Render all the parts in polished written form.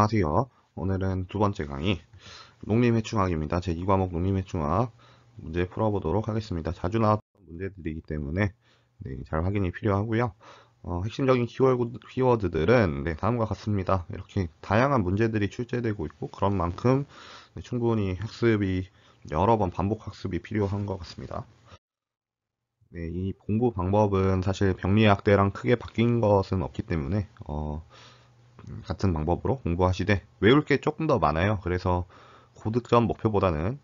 안녕하세요. 오늘은 두 번째 강의 농림해충학입니다. 제2과목 농림해충학 문제 풀어보도록 하겠습니다. 자주 나왔던 문제들이기 때문에 잘 확인이 필요하고요. 핵심적인 키워드들은 다음과 같습니다. 이렇게 다양한 문제들이 출제되고 있고 그런 만큼 충분히 학습이 여러 번 반복 학습이 필요한 것 같습니다. 이 공부 방법은 사실 병리학 때랑 크게 바뀐 것은 없기 때문에 같은 방법으로 공부하시되 외울 게 조금 더 많아요. 그래서 고득점 목표보다는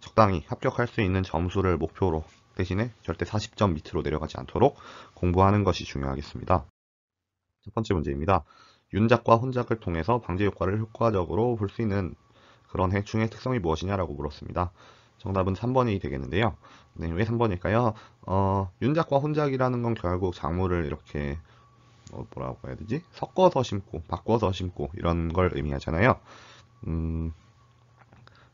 적당히 합격할 수 있는 점수를 목표로 대신에 절대 40점 밑으로 내려가지 않도록 공부하는 것이 중요하겠습니다. 첫 번째 문제입니다. 윤작과 혼작을 통해서 방제 효과를 효과적으로 볼 수 있는 그런 해충의 특성이 무엇이냐라고 물었습니다. 정답은 3번이 되겠는데요. 왜 3번일까요? 윤작과 혼작이라는 건 결국 작물을 이렇게 뭐라고 해야 되지? 섞어서 심고, 바꿔서 심고 이런 걸 의미하잖아요.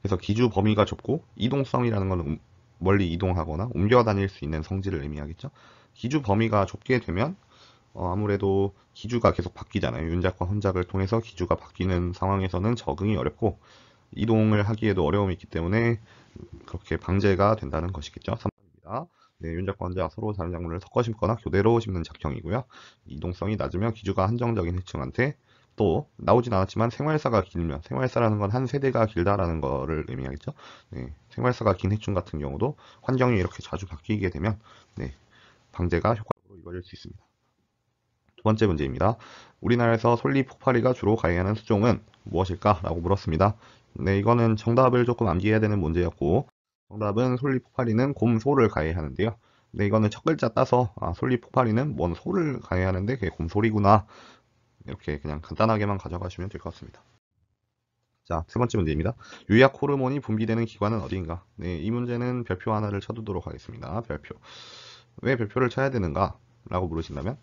그래서 기주 범위가 좁고 이동성이라는 건 멀리 이동하거나 옮겨 다닐 수 있는 성질을 의미하겠죠. 기주 범위가 좁게 되면 아무래도 기주가 계속 바뀌잖아요. 윤작과 혼작을 통해서 기주가 바뀌는 상황에서는 적응이 어렵고 이동을 하기에도 어려움이 있기 때문에 그렇게 방제가 된다는 것이겠죠. 3번입니다. 윤작과 혼작 서로 다른 작물을 섞어 심거나 교대로 심는 작형이고요. 이동성이 낮으며 기주가 한정적인 해충한테 또 나오진 않았지만 생활사가 길면 생활사라는 건 한 세대가 길다라는 거를 의미하겠죠. 생활사가 긴 해충 같은 경우도 환경이 이렇게 자주 바뀌게 되면 방제가 효과적으로 이루어질 수 있습니다. 두 번째 문제입니다. 우리나라에서 솔리 폭파리가 주로 가해하는 수종은 무엇일까? 라고 물었습니다. 이거는 정답을 조금 암기해야 되는 문제였고 정답은 솔리 폭파리는 곰소를 가해하는데요. 이거는 첫 글자 따서 솔리 폭파리는 뭔 소를 가해하는데 그게 곰소리구나 이렇게 그냥 간단하게만 가져가시면 될 것 같습니다. 자, 세 번째 문제입니다. 유약 호르몬이 분비되는 기관은 어디인가? 이 문제는 별표 하나를 쳐두도록 하겠습니다. 별표. 왜 별표를 쳐야 되는가? 라고 물으신다면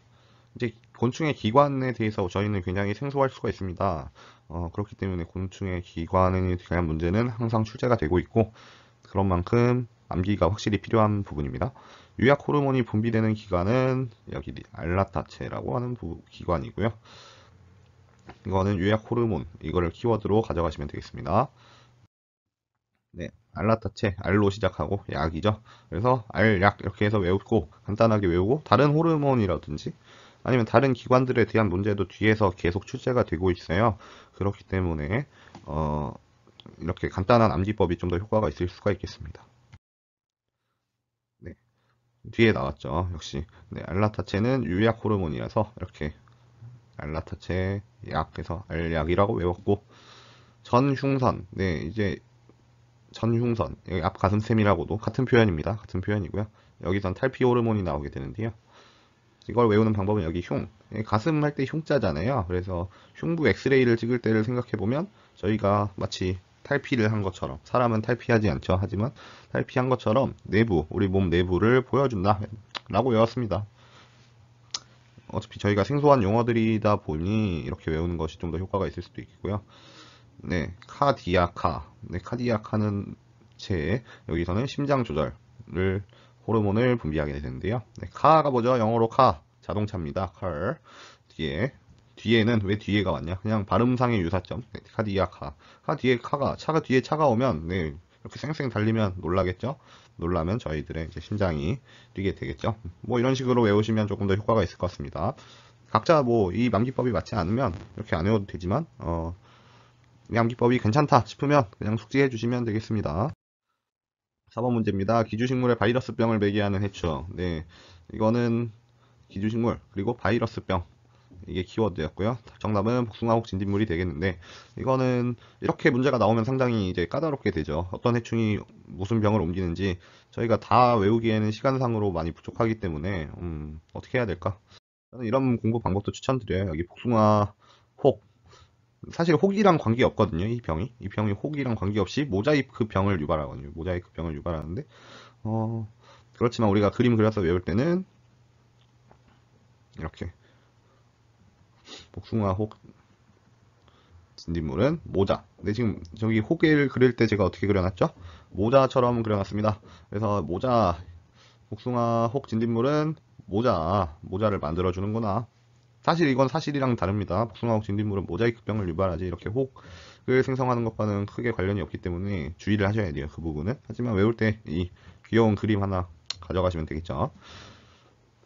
이제 곤충의 기관에 대해서 저희는 굉장히 생소할 수가 있습니다. 그렇기 때문에 곤충의 기관에 대한 문제는 항상 출제가 되고 있고 그런 만큼 암기가 확실히 필요한 부분입니다. 유약 호르몬이 분비되는 기관은 여기 알라타체라고 하는 기관이고요. 이거는 유약 호르몬, 이거를 키워드로 가져가시면 되겠습니다. 알라타체, 알로 시작하고 약이죠. 그래서 알약 이렇게 해서 외우고 간단하게 외우고 다른 호르몬이라든지 아니면 다른 기관들에 대한 문제도 뒤에서 계속 출제가 되고 있어요. 그렇기 때문에 이렇게 간단한 암기법이 좀 더 효과가 있을 수가 있겠습니다. 뒤에 나왔죠. 역시 알라타체는 유약 호르몬이라서 이렇게 알라타체 약해서 알약이라고 외웠고 전흉선, 이제 전흉선, 여기 앞가슴샘이라고도 같은 표현입니다. 같은 표현이고요. 여기선 탈피 호르몬이 나오게 되는데요. 이걸 외우는 방법은 여기 흉, 가슴 할 때 흉자잖아요. 그래서 흉부 엑스레이를 찍을 때를 생각해보면 저희가 마치 탈피를 한 것처럼 사람은 탈피하지 않죠. 하지만 탈피한 것처럼 내부, 우리 몸 내부를 보여준다 라고 외웠습니다. 어차피 저희가 생소한 용어들이다 보니 이렇게 외우는 것이 좀 더 효과가 있을 수도 있겠고요. 카디아카, 카디아카는 여기서는 심장 조절을 호르몬을 분비하게 되는데요. 카가 뭐죠? 영어로 카, 자동차입니다. car. 뒤에는 왜 뒤에가 왔냐? 그냥 발음상의 유사점. 카디아카. 차가 뒤에 차가 오면 이렇게 쌩쌩 달리면 놀라겠죠? 놀라면 저희들의 이제 심장이 뛰게 되겠죠. 이런 식으로 외우시면 조금 더 효과가 있을 것 같습니다. 각자 이 암기법이 맞지 않으면 이렇게 안 외워도 되지만 이 암기법이 괜찮다 싶으면 그냥 숙지해 주시면 되겠습니다. 4번 문제입니다. 기주식물에 바이러스병을 매개하는 해충. 이거는 기주식물 그리고 바이러스병 이게 키워드였고요. 정답은 복숭아혹 진딧물이 되겠는데 이거는 이렇게 문제가 나오면 상당히 이제 까다롭게 되죠. 어떤 해충이 무슨 병을 옮기는지 저희가 다 외우기에는 시간상으로 많이 부족하기 때문에 어떻게 해야 될까? 저는 이런 공부 방법도 추천드려요. 여기 복숭아혹 사실 혹이랑 관계없거든요. 이 병이 혹이랑 관계없이 모자이크 병을 유발하거든요. 모자이크 병을 유발하는데 그렇지만 우리가 그림 그려서 외울 때는 이렇게 복숭아 혹 진딧물은 모자. 지금 저기 혹을 그릴 때 제가 어떻게 그려놨죠? 모자처럼 그려놨습니다. 그래서 모자 복숭아 혹 진딧물은 모자를 만들어주는구나. 사실 이건 사실이랑 다릅니다. 복숭아혹 진딧물은 모자이크병을 유발하지 이렇게 혹을 생성하는 것과는 크게 관련이 없기 때문에 주의를 하셔야 돼요, 그 부분은. 하지만 외울 때 이 귀여운 그림 하나 가져가시면 되겠죠.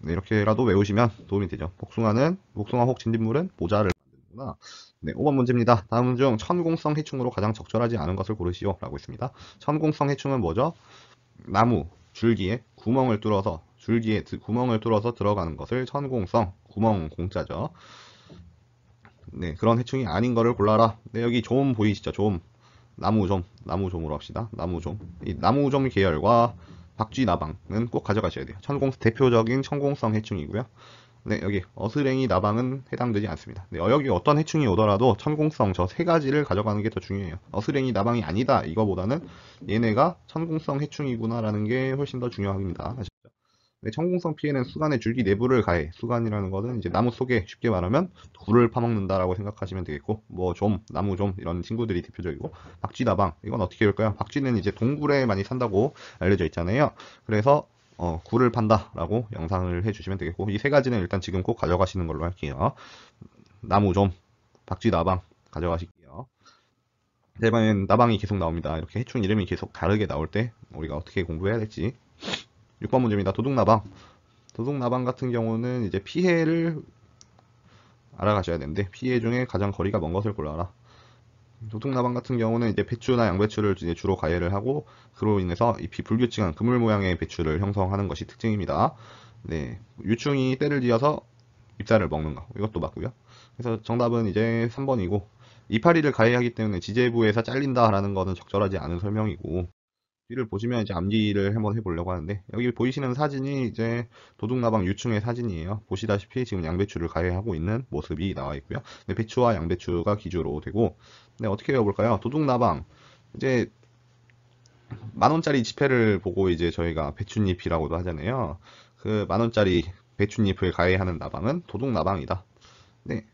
네, 이렇게라도 외우시면 도움이 되죠. 복숭아혹 진딧물은 모자를 만드는구나. 네, 5번 문제입니다. 다음 중 천공성 해충으로 가장 적절하지 않은 것을 고르시오 라고 있습니다. 천공성 해충은 뭐죠? 나무 줄기에 구멍을 뚫어서 들어가는 것을 천공성, 구멍 공짜죠. 네, 그런 해충이 아닌 거를 골라라. 네, 여기 좀 보이시죠? 좀 나무좀으로 합시다. 나무좀. 이 나무좀 계열과 박쥐나방은 꼭 가져가셔야 돼요. 대표적인 천공성 해충이고요. 네, 여기 어스랭이 나방은 해당되지 않습니다. 네, 여기 어떤 해충이 오더라도 천공성 저 세 가지를 가져가는 게 더 중요해요. 어스랭이 나방이 아니다 이거보다는 얘네가 천공성 해충이구나 라는 게 훨씬 더 중요합니다. 네, 천공성 피해는 수간의 줄기 내부를 가해. 수간이라는 것은 이제 나무 속에 쉽게 말하면 굴을 파먹는다라고 생각하시면 되겠고, 뭐 좀, 나무좀 이런 친구들이 대표적이고, 박쥐나방 이건 어떻게 볼까요? 박쥐는 이제 동굴에 많이 산다고 알려져 있잖아요. 그래서 굴을 판다라고 영상을 해주시면 되겠고, 이 세 가지는 일단 지금 꼭 가져가시는 걸로 할게요. 나무좀, 박쥐나방 가져가실게요. 대반은 나방이 계속 나옵니다. 이렇게 해충 이름이 계속 다르게 나올 때 우리가 어떻게 공부해야 될지. 6번 문제입니다. 도둑나방. 도둑나방 같은 경우는 이제 피해를 알아가셔야 되는데, 피해 중에 가장 거리가 먼 것을 골라라. 도둑나방 같은 경우는 이제 배추나 양배추를 이제 주로 가해를 하고, 그로 인해서 잎이 불규칙한 그물 모양의 배추를 형성하는 것이 특징입니다. 네, 유충이 때를 지어서 잎사를 먹는 거, 이것도 맞고요. 그래서 정답은 이제 3번이고, 이파리를 가해하기 때문에 지제부에서 잘린다라는 것은 적절하지 않은 설명이고, 뒤를 보시면 이제 암기를 한번 해보려고 하는데, 여기 보이시는 사진이 이제 도둑나방 유충의 사진이에요. 보시다시피 지금 양배추를 가해하고 있는 모습이 나와 있고요. 네, 배추와 양배추가 기주로 되고, 네, 어떻게 외워볼까요? 도둑나방, 이제 만원짜리 지폐를 보고 이제 저희가 배춧잎이라고도 하잖아요. 그 만원짜리 배춧잎을 가해하는 나방은 도둑나방이다. 네,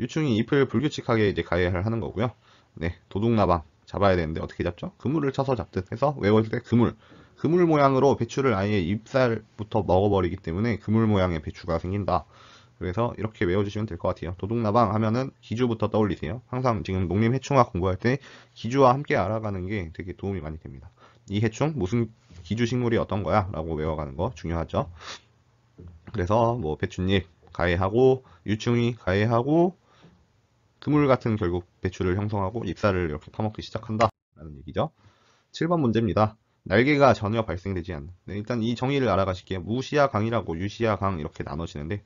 유충이 잎을 불규칙하게 이제 가해를 하는 거고요. 네, 도둑나방 잡아야 되는데 어떻게 잡죠? 그물을 쳐서 잡듯 해서 외웠을 때 그물 모양으로 배추를 아예 잎살부터 먹어버리기 때문에 그물 모양의 배추가 생긴다. 그래서 이렇게 외워주시면 될 것 같아요. 도둑나방 하면은 기주부터 떠올리세요. 항상 지금 농림해충학 공부할 때 기주와 함께 알아가는 게 되게 도움이 많이 됩니다. 이 해충 무슨 기주 식물이 어떤 거야? 라고 외워가는 거 중요하죠. 그래서 뭐 배춧잎 가해하고 유충이 가해하고 그물 같은 결국 배추를 형성하고 잎사를 이렇게 파먹기 시작한다 라는 얘기죠. 7번 문제입니다. 날개가 전혀 발생되지 않는. 네, 일단 이 정의를 알아가실게요. 무시야강이라고 유시야강 이렇게 나눠지는데,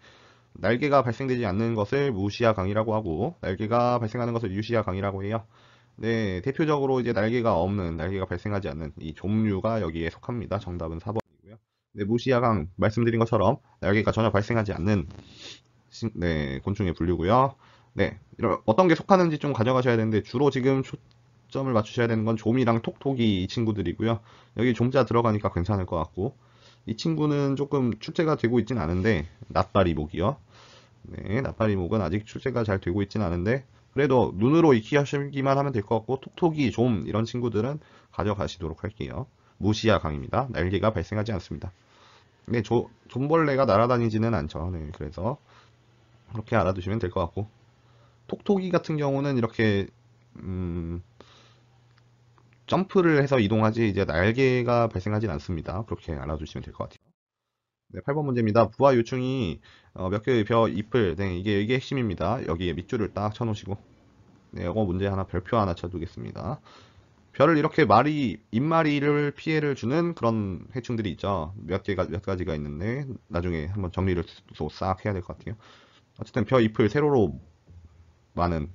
날개가 발생되지 않는 것을 무시야강이라고 하고, 날개가 발생하는 것을 유시야강이라고 해요. 네, 대표적으로 이제 날개가 발생하지 않는 이 조류가 여기에 속합니다. 정답은 4번이고요. 네, 무시야강 말씀드린 것처럼 날개가 전혀 발생하지 않는 곤충의 분류고요. 네, 어떤 게 속하는지 좀 가져가셔야 되는데, 주로 지금 초점을 맞추셔야 되는 건 조미랑 톡톡이 이 친구들이고요. 여기 좀자 들어가니까 괜찮을 것 같고, 이 친구는 조금 출제가 되고 있진 않은데, 낫바리목이요. 네, 낫바리목은 아직 출제가 잘 되고 있진 않은데, 그래도 눈으로 익히시기만 하면 될 것 같고, 톡톡이, 좀 이런 친구들은 가져가시도록 할게요. 무시야강입니다. 날개가 발생하지 않습니다. 네, 존벌레가 날아다니지는 않죠. 네, 그래서 그렇게 알아두시면 될 것 같고, 톡톡이 같은 경우는 이렇게 점프를 해서 이동하지 이제 날개가 발생하진 않습니다. 그렇게 알아두시면 될 것 같아요. 네, 8번 문제입니다. 부화 유충이 몇 개의 벼잎을, 네, 이게 핵심입니다. 여기에 밑줄을 딱 쳐놓으시고, 네, 이거 문제 하나, 별표 하나 쳐두겠습니다. 벼를 이렇게 잎마리를 피해를 주는 그런 해충들이 있죠. 몇 가지가 있는데 나중에 한번 정리를 싹 해야 될 것 같아요. 어쨌든 벼잎을 세로로 많은,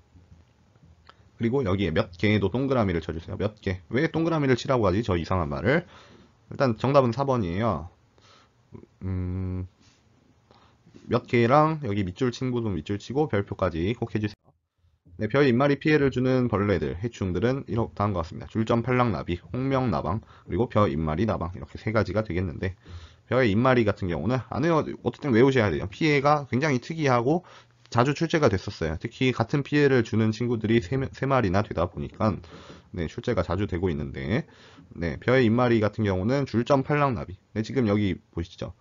그리고 여기에 몇 개에도 동그라미를 쳐주세요. 몇 개. 왜 동그라미를 치라고 하지? 저 이상한 말을. 일단 정답은 4번이에요. 몇 개랑 여기 밑줄 친구도 밑줄 치고 별표까지 꼭 해주세요. 네, 벼의 잎마리 피해를 주는 벌레들, 해충들은 이렇게 다한 것 같습니다. 줄점팔랑나비, 홍명나방, 그리고 벼 잎마리 나방, 이렇게 세 가지가 되겠는데, 벼의 잎마리 같은 경우는 어쨌든 외우셔야 돼요. 피해가 굉장히 특이하고 자주 출제가 됐었어요. 특히 같은 피해를 주는 친구들이 3마리나 되다 보니까, 네, 출제가 자주 되고 있는데, 네, 벼의 잎마리 같은 경우는 줄점팔랑나비. 네, 지금 여기 보시죠.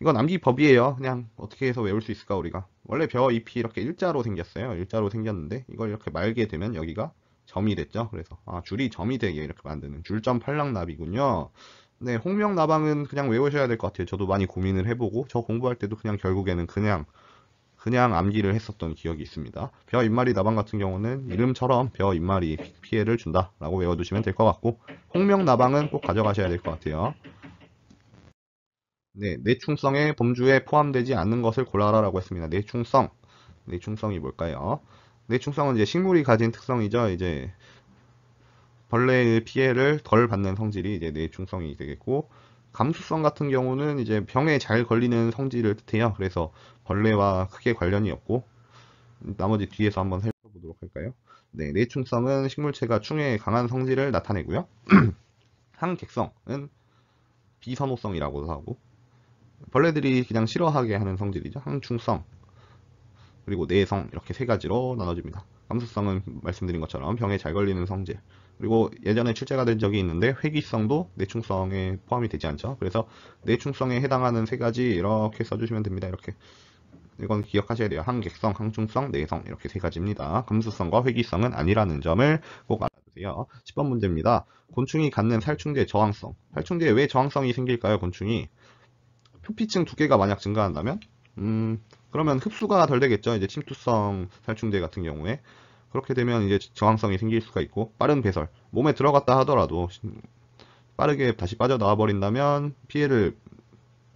이거 암기 법이에요. 그냥 어떻게 해서 외울 수 있을까 우리가. 원래 벼잎이 이렇게 일자로 생겼어요. 일자로 생겼는데 이걸 이렇게 말게 되면 여기가 점이 됐죠. 그래서 아, 줄이 점이 되게 이렇게 만드는 줄점팔랑나비군요. 네, 홍명나방은 그냥 외우셔야 될 것 같아요. 저도 많이 고민을 해보고 저 공부할 때도 그냥 결국에는 그냥 암기를 했었던 기억이 있습니다. 벼잎말이 나방 같은 경우는 이름처럼 벼잎말이 피해를 준다 라고 외워두시면 될 것 같고, 홍명나방은 꼭 가져가셔야 될 것 같아요. 네, 내충성의 범주에 포함되지 않는 것을 골라라 라고 했습니다. 내충성, 내충성이 뭘까요? 내충성은 이제 식물이 가진 특성이죠. 이제 벌레의 피해를 덜 받는 성질이 이제 내충성이 되겠고, 감수성 같은 경우는 이제 병에 잘 걸리는 성질을 뜻해요. 그래서 벌레와 크게 관련이 없고, 나머지 뒤에서 한번 살펴보도록 할까요? 네, 내충성은 식물체가 충에 강한 성질을 나타내고요. 항객성은 비선호성이라고도 하고, 벌레들이 그냥 싫어하게 하는 성질이죠. 항충성, 그리고 내성, 이렇게 세 가지로 나눠집니다. 감수성은 말씀드린 것처럼 병에 잘 걸리는 성질, 그리고 예전에 출제가 된 적이 있는데 회기성도 내충성에 포함이 되지 않죠. 그래서 내충성에 해당하는 세 가지 이렇게 써주시면 됩니다. 이렇게 이건 기억하셔야 돼요. 항객성, 항충성, 내성, 이렇게 세 가지입니다. 감수성과 회기성은 아니라는 점을 꼭 알아두세요. 10번 문제입니다. 곤충이 갖는 살충제 저항성. 살충제에 왜 저항성이 생길까요? 곤충이 표피층 두께가 만약 증가한다면 그러면 흡수가 덜 되겠죠. 이제 침투성 살충제 같은 경우에 그렇게 되면 이제 저항성이 생길 수가 있고, 빠른 배설, 몸에 들어갔다 하더라도 빠르게 다시 빠져나와 버린다면 피해를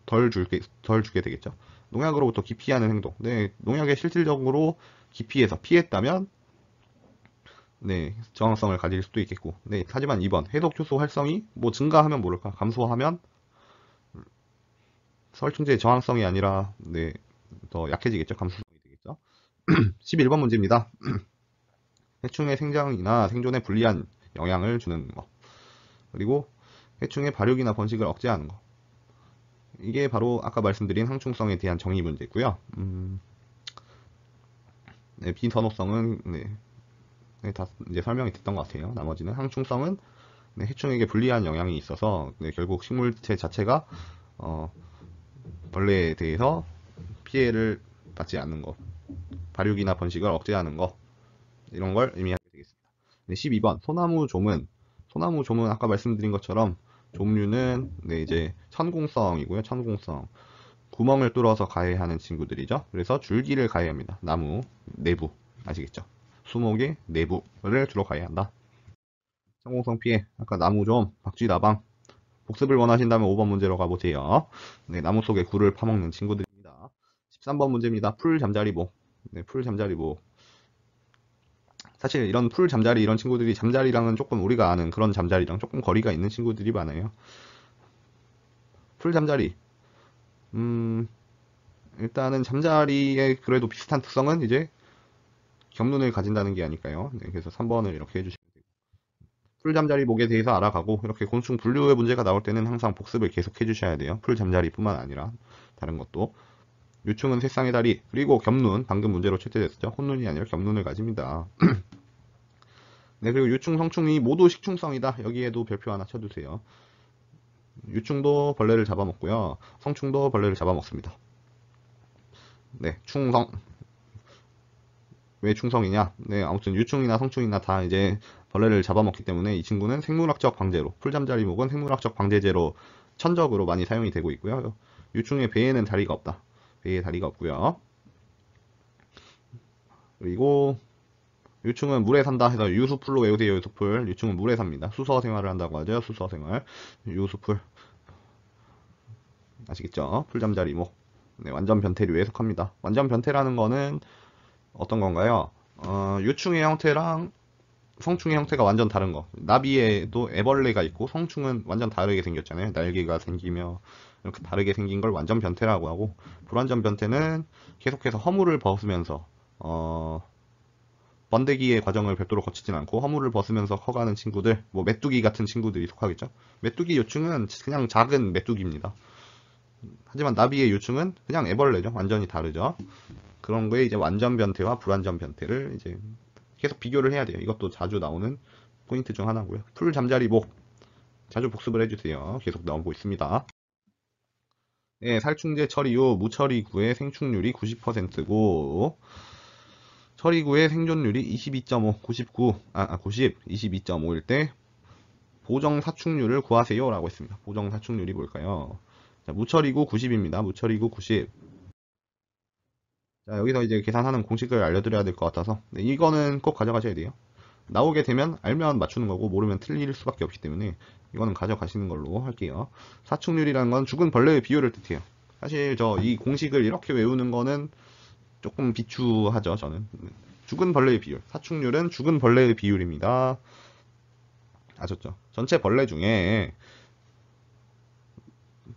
덜 주게 되겠죠. 농약으로부터 기피하는 행동. 네, 농약에 실질적으로 기피해서 피했다면 네, 저항성을 가질 수도 있겠고. 네, 하지만 2번 해독효소 활성이 뭐 증가하면 모를까, 감소하면 살충제의 저항성이 아니라 네, 더 약해지겠죠. 감수성이 되겠죠. 11번 문제입니다. 해충의 생장이나 생존에 불리한 영향을 주는 것, 그리고 해충의 발육이나 번식을 억제하는 것. 이게 바로 아까 말씀드린 항충성에 대한 정의 문제고요. 네, 비선호성은 다 이제 설명이 됐던 것 같아요. 나머지는 항충성은 네, 해충에게 불리한 영향이 있어서 네, 결국 식물체 자체가 벌레에 대해서 피해를 받지 않는 것, 발육이나 번식을 억제하는 것, 이런 걸 의미하게 되겠습니다. 네, 12번 소나무좀은, 소나무좀은 아까 말씀드린 것처럼 좀류는 네, 이제 천공성이고요. 천공성, 구멍을 뚫어서 가해하는 친구들이죠. 그래서 줄기를 가해합니다. 나무 내부, 아시겠죠? 수목의 내부를 주로 가해한다. 천공성 피해, 아까 나무좀, 박쥐나방. 복습을 원하신다면 5번 문제로 가보세요. 네, 나무 속에 굴을 파먹는 친구들입니다. 13번 문제입니다. 풀 잠자리목. 네, 풀 잠자리목. 사실 이런 풀 잠자리, 이런 친구들이 잠자리랑은 조금, 우리가 아는 그런 잠자리랑 조금 거리가 있는 친구들이 많아요. 풀 잠자리. 일단은 잠자리에 그래도 비슷한 특성은 이제 겹눈을 가진다는 게 아닐까요? 네, 그래서 3번을 이렇게 해주시면 됩니다. 풀 잠자리 목에 대해서 알아가고, 이렇게 곤충 분류의 문제가 나올 때는 항상 복습을 계속 해주셔야 돼요. 풀 잠자리뿐만 아니라 다른 것도. 유충은 새쌍의 다리, 그리고 겹눈, 방금 문제로 채택됐었죠. 혼눈이 아니라 겹눈을 가집니다. 네, 그리고 유충, 성충이 모두 식충성이다. 여기에도 별표 하나 쳐두세요. 유충도 벌레를 잡아먹고요, 성충도 벌레를 잡아먹습니다. 네, 충성. 왜 충성이냐? 네, 아무튼 유충이나 성충이나 다 이제 벌레를 잡아먹기 때문에 이 친구는 생물학적 방제로, 풀잠자리목은 생물학적 방제제로 천적으로 많이 사용이 되고 있고요. 유충의 배에는 다리가 없다. 배에 다리가 없고요. 그리고 유충은 물에 산다 해서 유수풀로 외우세요. 유수풀. 유충은 물에 삽니다. 수서 생활을 한다고 하죠. 수서 생활. 유수풀. 아시겠죠? 풀잠자리목. 네, 완전 변태류에 속합니다. 완전 변태라는 거는 어떤 건가요? 유충의 형태랑 성충의 형태가 완전 다른 거. 나비에도 애벌레가 있고, 성충은 완전 다르게 생겼잖아요. 날개가 생기며 이렇게 다르게 생긴 걸 완전 변태라고 하고, 불완전 변태는 계속해서 허물을 벗으면서 번데기의 과정을 별도로 거치진 않고 허물을 벗으면서 커가는 친구들, 뭐 메뚜기 같은 친구들이 속하겠죠. 메뚜기 유충은 그냥 작은 메뚜기입니다. 하지만 나비의 유충은 그냥 애벌레죠. 완전히 다르죠. 그런 거에 이제 완전 변태와 불완전 변태를 이제 계속 비교를 해야 돼요. 이것도 자주 나오는 포인트 중 하나고요. 풀 잠자리목, 자주 복습을 해주세요. 계속 나오고 있습니다. 예, 살충제 처리 후 무처리구의 생충률이 90%고 처리구의 생존율이 22.5일 때 보정 사축률을 구하세요 라고 했습니다. 보정 사축률이 뭘까요? 자, 무처리구 90입니다. 무처리구 90. 자, 여기서 이제 계산하는 공식을 알려드려야 될 것 같아서 네, 이거는 꼭 가져가셔야 돼요. 나오게 되면 알면 맞추는 거고 모르면 틀릴 수밖에 없기 때문에 이거는 가져가시는 걸로 할게요. 사축률이라는 건 죽은 벌레의 비율을 뜻해요. 사실 저 이 공식을 이렇게 외우는 거는 조금 비추하죠. 저는 죽은 벌레의 비율, 사축률은 죽은 벌레의 비율입니다. 아셨죠? 전체 벌레 중에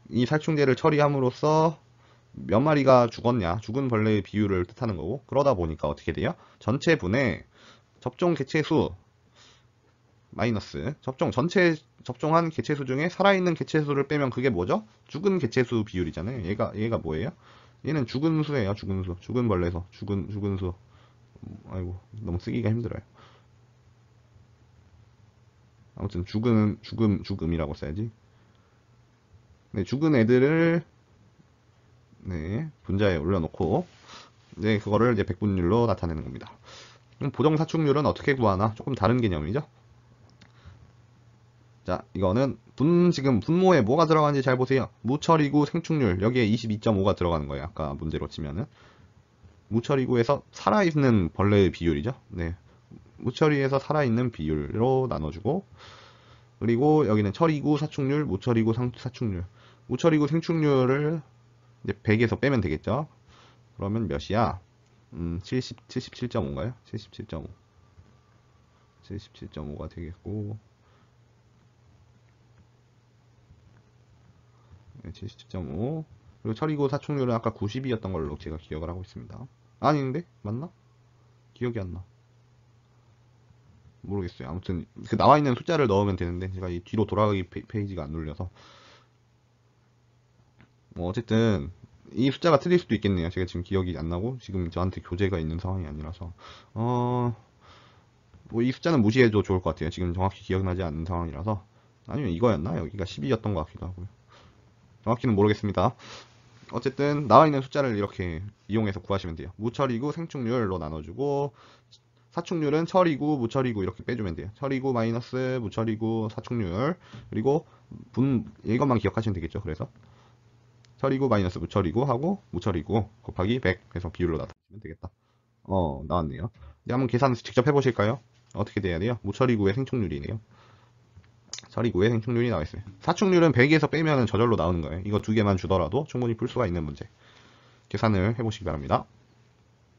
이 살충제를 처리함으로써 몇 마리가 죽었냐, 죽은 벌레의 비율을 뜻하는 거고, 그러다 보니까 어떻게 돼요? 전체 분의 접종 개체수 마이너스 접종, 전체 접종한 개체수 중에 살아있는 개체수를 빼면 그게 뭐죠? 죽은 개체수 비율이잖아요. 얘가 뭐예요? 얘는 죽은 수예요. 죽은 수, 죽은 벌레에서 죽은 수. 아이고, 너무 쓰기가 힘들어요. 아무튼 죽음이라고 써야지. 네, 죽은 애들을 네, 분자에 올려놓고 네, 그거를 이제 백분율로 나타내는 겁니다. 그럼 보정 사축률은 어떻게 구하나? 조금 다른 개념이죠. 자, 이거는 지금 분모에 뭐가 들어가는지 잘 보세요. 무처리구 생축률, 여기에 22.5가 들어가는 거예요. 아까 문제로 치면은 무처리구에서 살아있는 벌레의 비율이죠. 네, 무처리에서 살아있는 비율로 나눠주고, 그리고 여기는 처리구 사축률, 무처리구 사축률, 무처리구 생축률을 이제 100에서 빼면 되겠죠. 그러면 몇이야? 77.5인가요? 77.5. 77.5가 되겠고, 네, 77.5. 그리고 처리구 사축률은 아까 90이었던 걸로 제가 기억을 하고 있습니다. 아닌데? 맞나? 기억이 안 나. 모르겠어요. 아무튼 그 나와 있는 숫자를 넣으면 되는데 제가 이 뒤로 돌아가기 페이지가 안 눌려서 뭐 어쨌든 이 숫자가 틀릴 수도 있겠네요. 제가 지금 기억이 안 나고 지금 저한테 교재가 있는 상황이 아니라서 뭐 이 숫자는 무시해도 좋을 것 같아요. 지금 정확히 기억나지 않는 상황이라서. 아니면 이거였나? 여기가 12였던 것 같기도 하고요. 정확히는 모르겠습니다. 어쨌든 나와 있는 숫자를 이렇게 이용해서 구하시면 돼요. 무처리구 생축률로 나눠주고, 사축률은 처리구, 무처리구 이렇게 빼주면 돼요. 처리구 마이너스 무처리구 사축률, 그리고 이것만 기억하시면 되겠죠. 그래서 처리구 마이너스 무처리구 하고 무처리구 곱하기 100 해서 비율로 나타내면 되겠다. 나왔네요. 이제 한번 계산 직접 해보실까요? 어떻게 돼야 돼요? 무처리구의 생축률이네요. 처리구의 생축률이 나와있어요. 사축률은 100에서 빼면 저절로 나오는 거예요. 이거 두 개만 주더라도 충분히 풀 수가 있는 문제. 계산을 해보시기 바랍니다.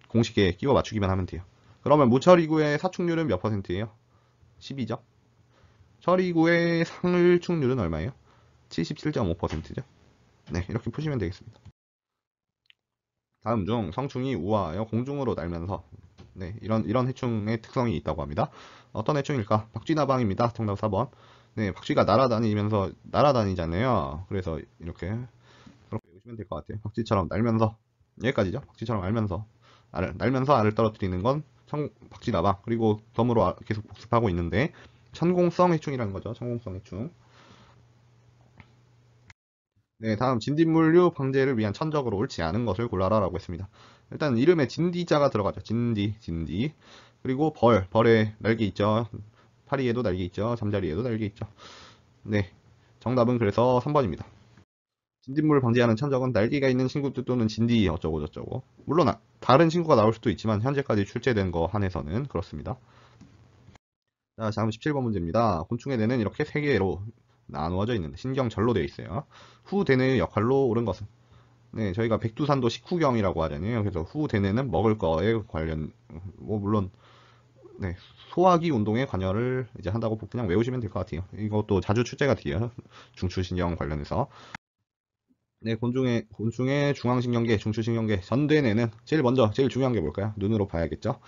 공식에 끼워 맞추기만 하면 돼요. 그러면 무처리구의 사축률은 몇 %예요? 10이죠. 처리구의 상을축률은 얼마예요? 77.5%죠. 네, 이렇게 푸시면 되겠습니다. 다음 중 성충이 우화하여 공중으로 날면서 네, 이런 해충의 특성이 있다고 합니다. 어떤 해충일까? 박쥐나방입니다. 정답 4번. 네, 박쥐가 날아다니면서 날아다니잖아요. 그래서 그렇게 보시면 될 것 같아요. 박쥐처럼 날면서, 여기까지죠. 박쥐처럼 날면서 알을 떨어뜨리는 건 박쥐나방. 그리고 덤으로 계속 복습하고 있는데 천공성 해충이라는 거죠. 천공성 해충. 네, 다음 진딧물류 방제를 위한 천적으로 옳지 않은 것을 골라라 라고 했습니다. 일단 이름에 진디자가 들어가죠. 진디. 그리고 벌에 날개 있죠. 파리에도 날개 있죠. 잠자리에도 날개 있죠. 네, 정답은 그래서 3번입니다. 진딧물을 방지하는 천적은 날개가 있는 친구들 또는 진디 어쩌고저쩌고, 물론 다른 친구가 나올 수도 있지만 현재까지 출제된 거 한해서는 그렇습니다. 자, 다음 17번 문제입니다. 곤충의 뇌는 이렇게 3개로 나누어져 있는데 신경절로 되어 있어요. 후대뇌의 역할로 옳은 것은? 네, 저희가 백두산도 식후경이라고 하잖아요. 그래서 후대뇌는 먹을 거에 관련, 뭐 물론 네, 소화기 운동에 관여를 이제 한다고 그냥 외우시면 될 것 같아요. 이것도 자주 출제가 돼요. 중추신경 관련해서. 네, 곤충의 중앙신경계, 중추신경계, 전대뇌는 제일 중요한 게 뭘까요? 눈으로 봐야겠죠?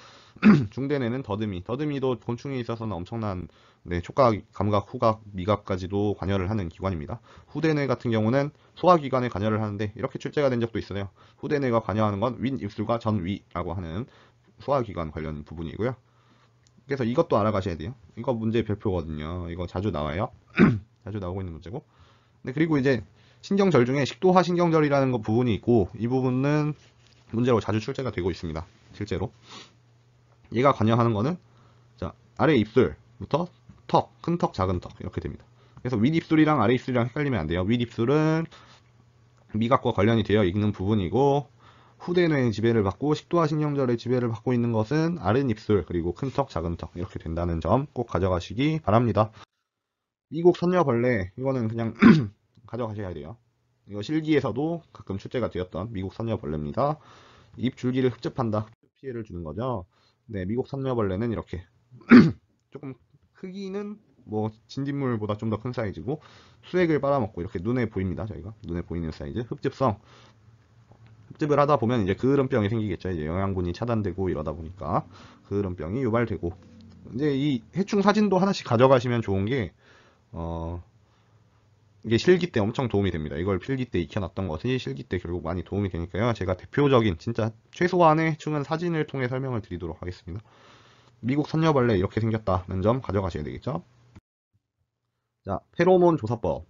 중대뇌는 더듬이도 곤충에 있어서는 엄청난 네, 촉각, 감각, 후각, 미각까지도 관여를 하는 기관입니다. 후대뇌 같은 경우는 소화기관에 관여를 하는데 이렇게 출제가 된 적도 있어요. 후대뇌가 관여하는 건 윗입술과 전위라고 하는 소화기관 관련 부분이고요. 그래서 이것도 알아가셔야 돼요. 이거 문제 별표거든요. 이거 자주 나와요. 자주 나오고 있는 문제고. 네, 그리고 이제 신경절 중에 식도하 신경절이라는 거 부분이 있고, 이 부분은 문제로 자주 출제가 되고 있습니다. 실제로 얘가 관여하는 거는, 자, 아래 입술부터 턱, 큰 턱, 작은 턱 이렇게 됩니다. 그래서 윗입술이랑 아래입술이랑 헷갈리면 안 돼요. 윗입술은 미각과 관련이 되어 있는 부분이고, 후대뇌의 지배를 받고 식도하 신경절의 지배를 받고 있는 것은 아랫입술, 그리고 큰 턱, 작은 턱 이렇게 된다는 점 꼭 가져가시기 바랍니다. 미국 선녀벌레, 이거는 그냥 가져가셔야 돼요. 이거 실기에서도 가끔 출제가 되었던 미국 선녀벌레입니다. 입줄기를 흡입한다, 피해를 주는 거죠. 네, 미국 선녀벌레는 이렇게 조금 크기는 뭐 진딧물보다 좀 더 큰 사이즈고, 수액을 빨아먹고 이렇게 눈에 보입니다. 저희가 눈에 보이는 사이즈. 흡집성, 흡집을 하다 보면 이제 그을음병이 생기겠죠. 이제 영양분이 차단되고 이러다 보니까 그을음병이 유발되고. 이제 이 해충 사진도 하나씩 가져가시면 좋은 게, 이게 실기 때 엄청 도움이 됩니다. 이걸 필기 때 익혀놨던 것이 실기 때 결국 많이 도움이 되니까요. 제가 대표적인, 진짜 최소한의 해충은 사진을 통해 설명을 드리도록 하겠습니다. 미국 선녀벌레 이렇게 생겼다는 점 가져가셔야 되겠죠. 자, 페로몬 조사법을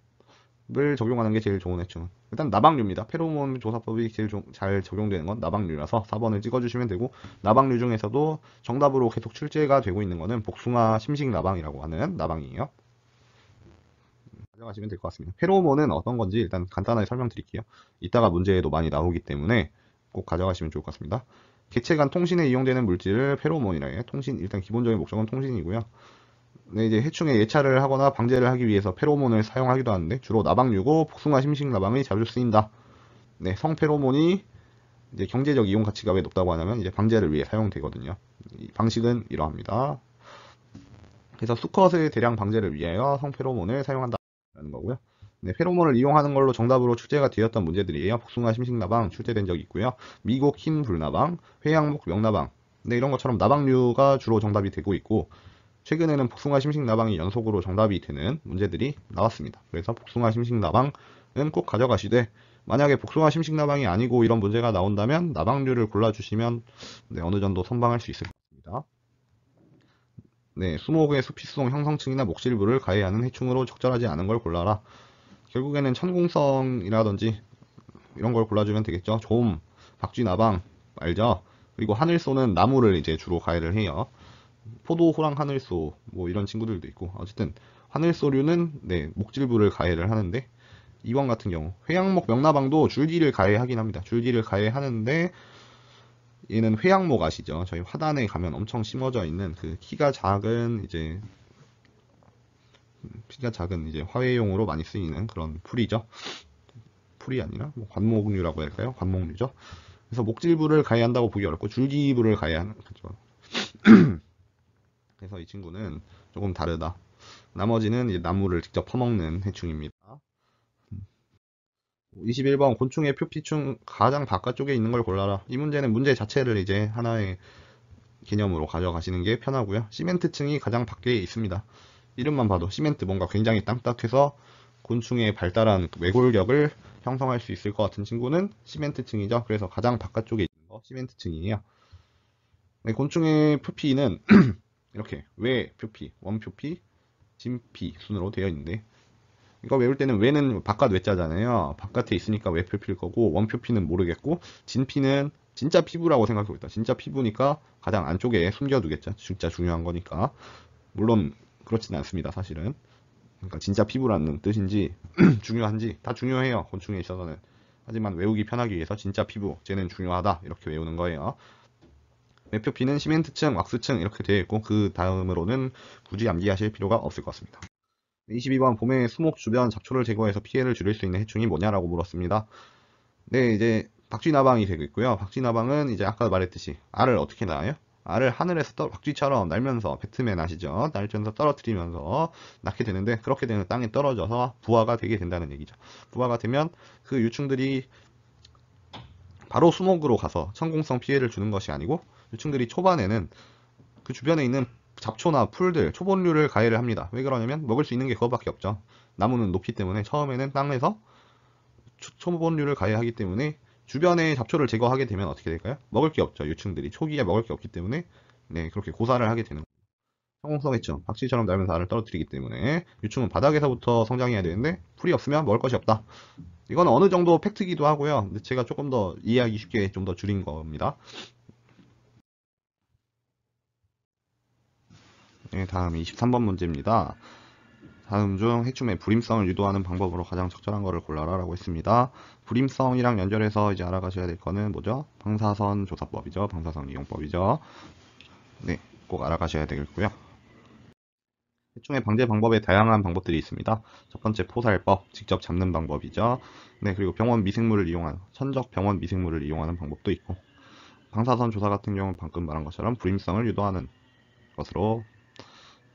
적용하는 게 제일 좋은 해충은 일단 나방류입니다. 페로몬 조사법이 제일 잘 적용되는 건 나방류라서 4번을 찍어주시면 되고, 나방류 중에서도 정답으로 계속 출제가 되고 있는 거는 복숭아 심식나방이라고 하는 나방이에요. 가져가시면 될 것 같습니다. 페로몬은 어떤 건지 일단 간단하게 설명드릴게요. 이따가 문제에도 많이 나오기 때문에 꼭 가져가시면 좋을 것 같습니다. 개체 간 통신에 이용되는 물질을 페로몬이라 해요. 통신, 일단 기본적인 목적은 통신이고요. 네, 이제 해충의 예찰을 하거나 방제를 하기 위해서 페로몬을 사용하기도 하는데, 주로 나방류고 복숭아 심식나방이 자주 쓰인다. 네, 성 페로몬이 이제 경제적 이용 가치가 왜 높다고 하냐면 이제 방제를 위해 사용되거든요. 이 방식은 이러합니다. 그래서 수컷의 대량 방제를 위하여 성 페로몬을 사용한다. 라는 거고요. 네, 페로몬을 이용하는 걸로 정답으로 출제가 되었던 문제들이에요. 복숭아 심식나방 출제된 적이 있고요. 미국 흰 불나방, 회양목 명나방, 네, 이런 것처럼 나방류가 주로 정답이 되고 있고, 최근에는 복숭아 심식나방이 연속으로 정답이 되는 문제들이 나왔습니다. 그래서 복숭아 심식나방은 꼭 가져가시되, 만약에 복숭아 심식나방이 아니고 이런 문제가 나온다면 나방류를 골라주시면 네, 어느 정도 선방할 수 있을 것 같습니다. 네, 수목의 수피수성 형성층이나 목실부를 가해하는 해충으로 적절하지 않은 걸 골라라. 결국에는 천공성이라든지 이런 걸 골라주면 되겠죠. 좀, 박쥐나방 알죠? 그리고 하늘소는 나무를 이제 주로 가해를 해요. 포도, 호랑, 하늘소 뭐 이런 친구들도 있고, 어쨌든 하늘소류는 네, 목질부를 가해를 하는데, 이번 같은 경우 회양목 명나방도 줄기를 가해하긴 합니다. 줄기를 가해하는데, 얘는 회양목 아시죠? 저희 화단에 가면 엄청 심어져 있는 그 키가 작은 이제 화훼용으로 많이 쓰이는 그런 풀이죠. 풀이 아니라 뭐 관목류라고 할까요? 관목류죠. 그래서 목질부를 가해한다고 보기 어렵고 줄기부를 가해하는 거죠. 그래서 이 친구는 조금 다르다. 나머지는 이제 나무를 직접 퍼먹는 해충입니다. 21번 곤충의 표피충 가장 바깥쪽에 있는 걸 골라라. 이 문제는 문제 자체를 이제 하나의 개념으로 가져가시는 게 편하고요. 시멘트층이 가장 밖에 있습니다. 이름만 봐도 시멘트, 뭔가 굉장히 딱딱해서 곤충의 발달한 외골격을 형성할 수 있을 것 같은 친구는 시멘트층이죠. 그래서 가장 바깥쪽에 있는 거 시멘트층이에요. 네, 곤충의 표피는 이렇게 외표피, 원표피, 진피 순으로 되어 있는데, 이거 외울 때는 외는 바깥 외자잖아요. 바깥에 있으니까 외표피일 거고, 원표피는 모르겠고, 진피는 진짜 피부라고 생각하고 있다. 진짜 피부니까 가장 안쪽에 숨겨두겠죠. 진짜 중요한 거니까. 물론 그렇지는 않습니다, 사실은. 그러니까 진짜 피부라는 뜻인지 중요한지 다 중요해요, 곤충에 있어서는. 하지만 외우기 편하기 위해서 진짜 피부, 쟤는 중요하다 이렇게 외우는 거예요. 외표피는 시멘트층, 왁스층 이렇게 되어 있고, 그 다음으로는 굳이 암기하실 필요가 없을 것 같습니다. 22번 봄에 수목 주변 잡초를 제거해서 피해를 줄일 수 있는 해충이 뭐냐라고 물었습니다. 네, 이제 박쥐나방이 되고 있고요. 박쥐나방은 이제 아까 말했듯이 알을 어떻게 낳아요? 알을 하늘에서 박쥐처럼 날면서, 배트맨 아시죠? 날면서 떨어뜨리면서 낳게 되는데, 그렇게 되면 땅에 떨어져서 부화가 되게 된다는 얘기죠. 부화가 되면 그 유충들이 바로 수목으로 가서 천공성 피해를 주는 것이 아니고, 유충들이 초반에는 그 주변에 있는 잡초나 풀들, 초본류를 가해를 합니다. 왜 그러냐면 먹을 수 있는 게 그거밖에 없죠. 나무는 높기 때문에 처음에는 땅에서 초본류를 가해하기 때문에, 주변에 잡초를 제거하게 되면 어떻게 될까요? 먹을 게 없죠. 유충들이 초기에 먹을 게 없기 때문에 네, 그렇게 고사를 하게 되는 거예요. 천공성해충, 박쥐처럼 날면서 알을 떨어뜨리기 때문에 유충은 바닥에서부터 성장해야 되는데 풀이 없으면 먹을 것이 없다. 이건 어느 정도 팩트기도 하고요. 근데 제가 조금 더 이해하기 쉽게 좀 더 줄인 겁니다. 네, 다음 23번 문제입니다. 다음 중 해충의 불임성을 유도하는 방법으로 가장 적절한 거를 골라라 라고 했습니다. 불임성이랑 연결해서 이제 알아가셔야 될 거는 뭐죠? 방사선 조사법이죠. 방사선 이용법이죠. 네, 꼭 알아가셔야 되겠고요. 해충의 방제 방법에 다양한 방법들이 있습니다. 첫 번째 포살법, 직접 잡는 방법이죠. 네, 그리고 병원 미생물을 이용한, 천적 병원 미생물을 이용하는 방법도 있고, 방사선 조사 같은 경우는 방금 말한 것처럼 불임성을 유도하는 것으로,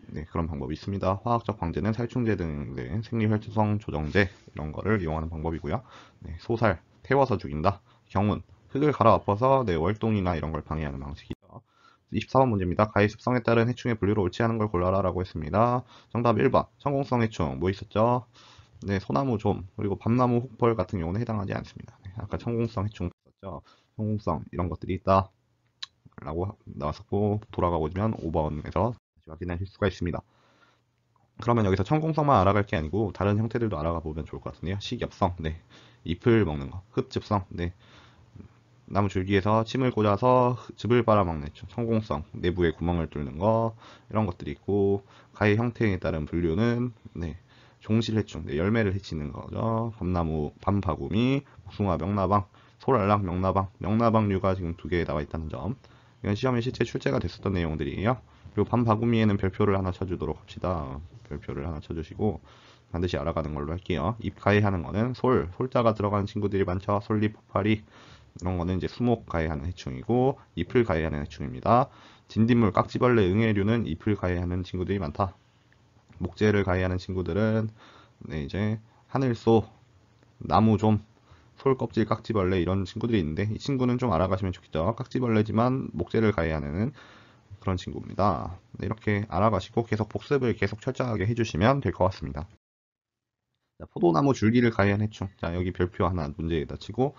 네, 그런 방법이 있습니다. 화학적 방제는 살충제 등, 네, 생리활성 조정제 이런 거를 이용하는 방법이고요. 네, 소살, 태워서 죽인다. 경운, 흙을 갈아 엎어서, 네, 월동이나 이런 걸 방해하는 방식이죠. 24번 문제입니다. 가해 습성에 따른 해충의 분류로 옳지 않은 걸 골라라 라고 했습니다. 정답 1번 천공성 해충, 뭐 있었죠? 네, 소나무 좀, 그리고 밤나무 혹벌 같은 경우는 해당하지 않습니다. 네, 아까 천공성 해충 있었죠? 천공성 이런 것들이 있다 라고 나왔었고, 돌아가 보시면 5번에서 확인하실 수가 있습니다. 그러면 여기서 천공성만 알아갈 게 아니고 다른 형태들도 알아가 보면 좋을 것 같은데요. 식엽성, 네, 잎을 먹는 거. 흡즙성, 네, 나무 줄기에서 침을 꽂아서 즙을 빨아먹는 해충. 천공성, 내부에 구멍을 뚫는 거, 이런 것들이 있고, 가해 형태에 따른 분류는, 네, 종실해충, 네, 열매를 해치는 거죠. 밤나무, 밤바구미, 복숭아 명나방, 소랄랑 명나방, 명나방류가 지금 2개 나와 있다는 점. 이건 시험에 실제 출제가 됐었던 내용들이에요. 그리고 밤바구미에는 별표를 하나 쳐주도록 합시다. 별표를 하나 쳐주시고 반드시 알아가는 걸로 할게요. 잎 가해하는 거는 솔, 솔자가 들어가는 친구들이 많죠. 솔잎, 포파리 이런 거는 이제 수목 가해하는 해충이고, 잎을 가해하는 해충입니다. 진딧물, 깍지벌레, 응애류는 잎을 가해하는 친구들이 많다. 목재를 가해하는 친구들은, 네, 이제 하늘소, 나무좀, 솔껍질, 깍지벌레 이런 친구들이 있는데, 이 친구는 좀 알아가시면 좋겠죠. 깍지벌레지만 목재를 가해하는 그런 친구입니다. 네, 이렇게 알아가시고 계속 복습을 계속 철저하게 해주시면 될 것 같습니다. 자, 포도나무 줄기를 가해한 해충. 자, 여기 별표 하나 문제에다 치고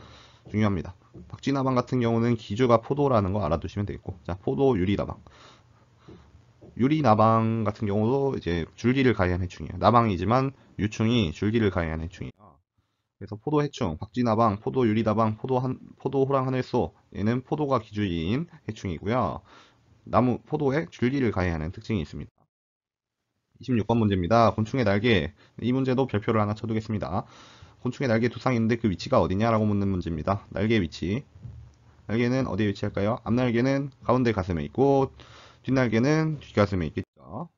중요합니다. 박쥐나방 같은 경우는 기주가 포도라는 거 알아두시면 되겠고, 자, 포도유리나방. 유리나방 같은 경우도 이제 줄기를 가해한 해충이에요. 나방이지만 유충이 줄기를 가해한 해충이에요. 그래서 포도해충, 박쥐나방, 포도유리나방, 포도호랑하늘소, 얘는 포도가 기주인 해충이고요. 나무, 포도에 줄기를 가해하는 특징이 있습니다. 26번 문제입니다. 곤충의 날개. 이 문제도 별표를 하나 쳐두겠습니다. 곤충의 날개 2쌍이 있는데 그 위치가 어디냐라고 묻는 문제입니다. 날개 위치. 날개는 어디에 위치할까요? 앞날개는 가운데 가슴에 있고, 뒷날개는 뒷가슴에 있겠죠.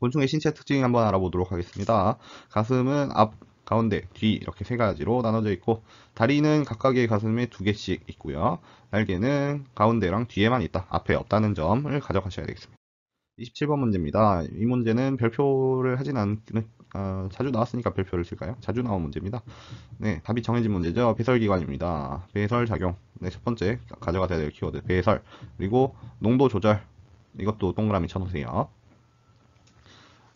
곤충의 신체 특징 한번 알아보도록 하겠습니다. 가슴은 앞, 가운데, 뒤 이렇게 3가지로 나눠져 있고, 다리는 각각의 가슴에 2개씩 있고요. 날개는 가운데랑 뒤에만 있다. 앞에 없다는 점을 가져가셔야 되겠습니다. 27번 문제입니다. 이 문제는 별표를 하진 않기는, 자주 나왔으니까 별표를 칠까요? 자주 나온 문제입니다. 네, 답이 정해진 문제죠. 배설기관입니다. 배설작용. 네, 첫 번째 가져가셔야 될 키워드. 배설. 그리고 농도 조절. 이것도 동그라미 쳐놓으세요.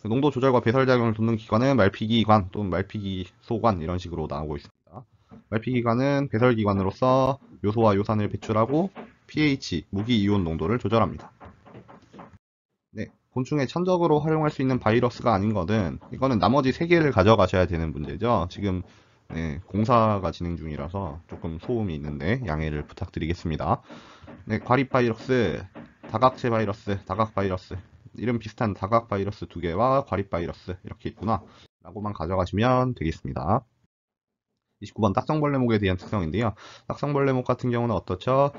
농도 조절과 배설작용을 돕는 기관은 말피기관 또는 말피기소관 이런 식으로 나오고 있습니다. 말피기관은 배설기관으로서 요소와 요산을 배출하고 pH, 무기이온 농도를 조절합니다. 네, 곤충의 천적으로 활용할 수 있는 바이러스가 아닌 거든, 이거는 나머지 3개를 가져가셔야 되는 문제죠. 지금, 네, 공사가 진행 중이라서 조금 소음이 있는데 양해를 부탁드리겠습니다. 네, 과립바이러스, 다각체 바이러스, 다각바이러스, 이름 비슷한 다각바이러스 2개와 과립바이러스 이렇게 있구나 라고만 가져가시면 되겠습니다. 29번 딱정벌레목에 대한 특성인데요. 딱정벌레목 같은 경우는 어떻죠?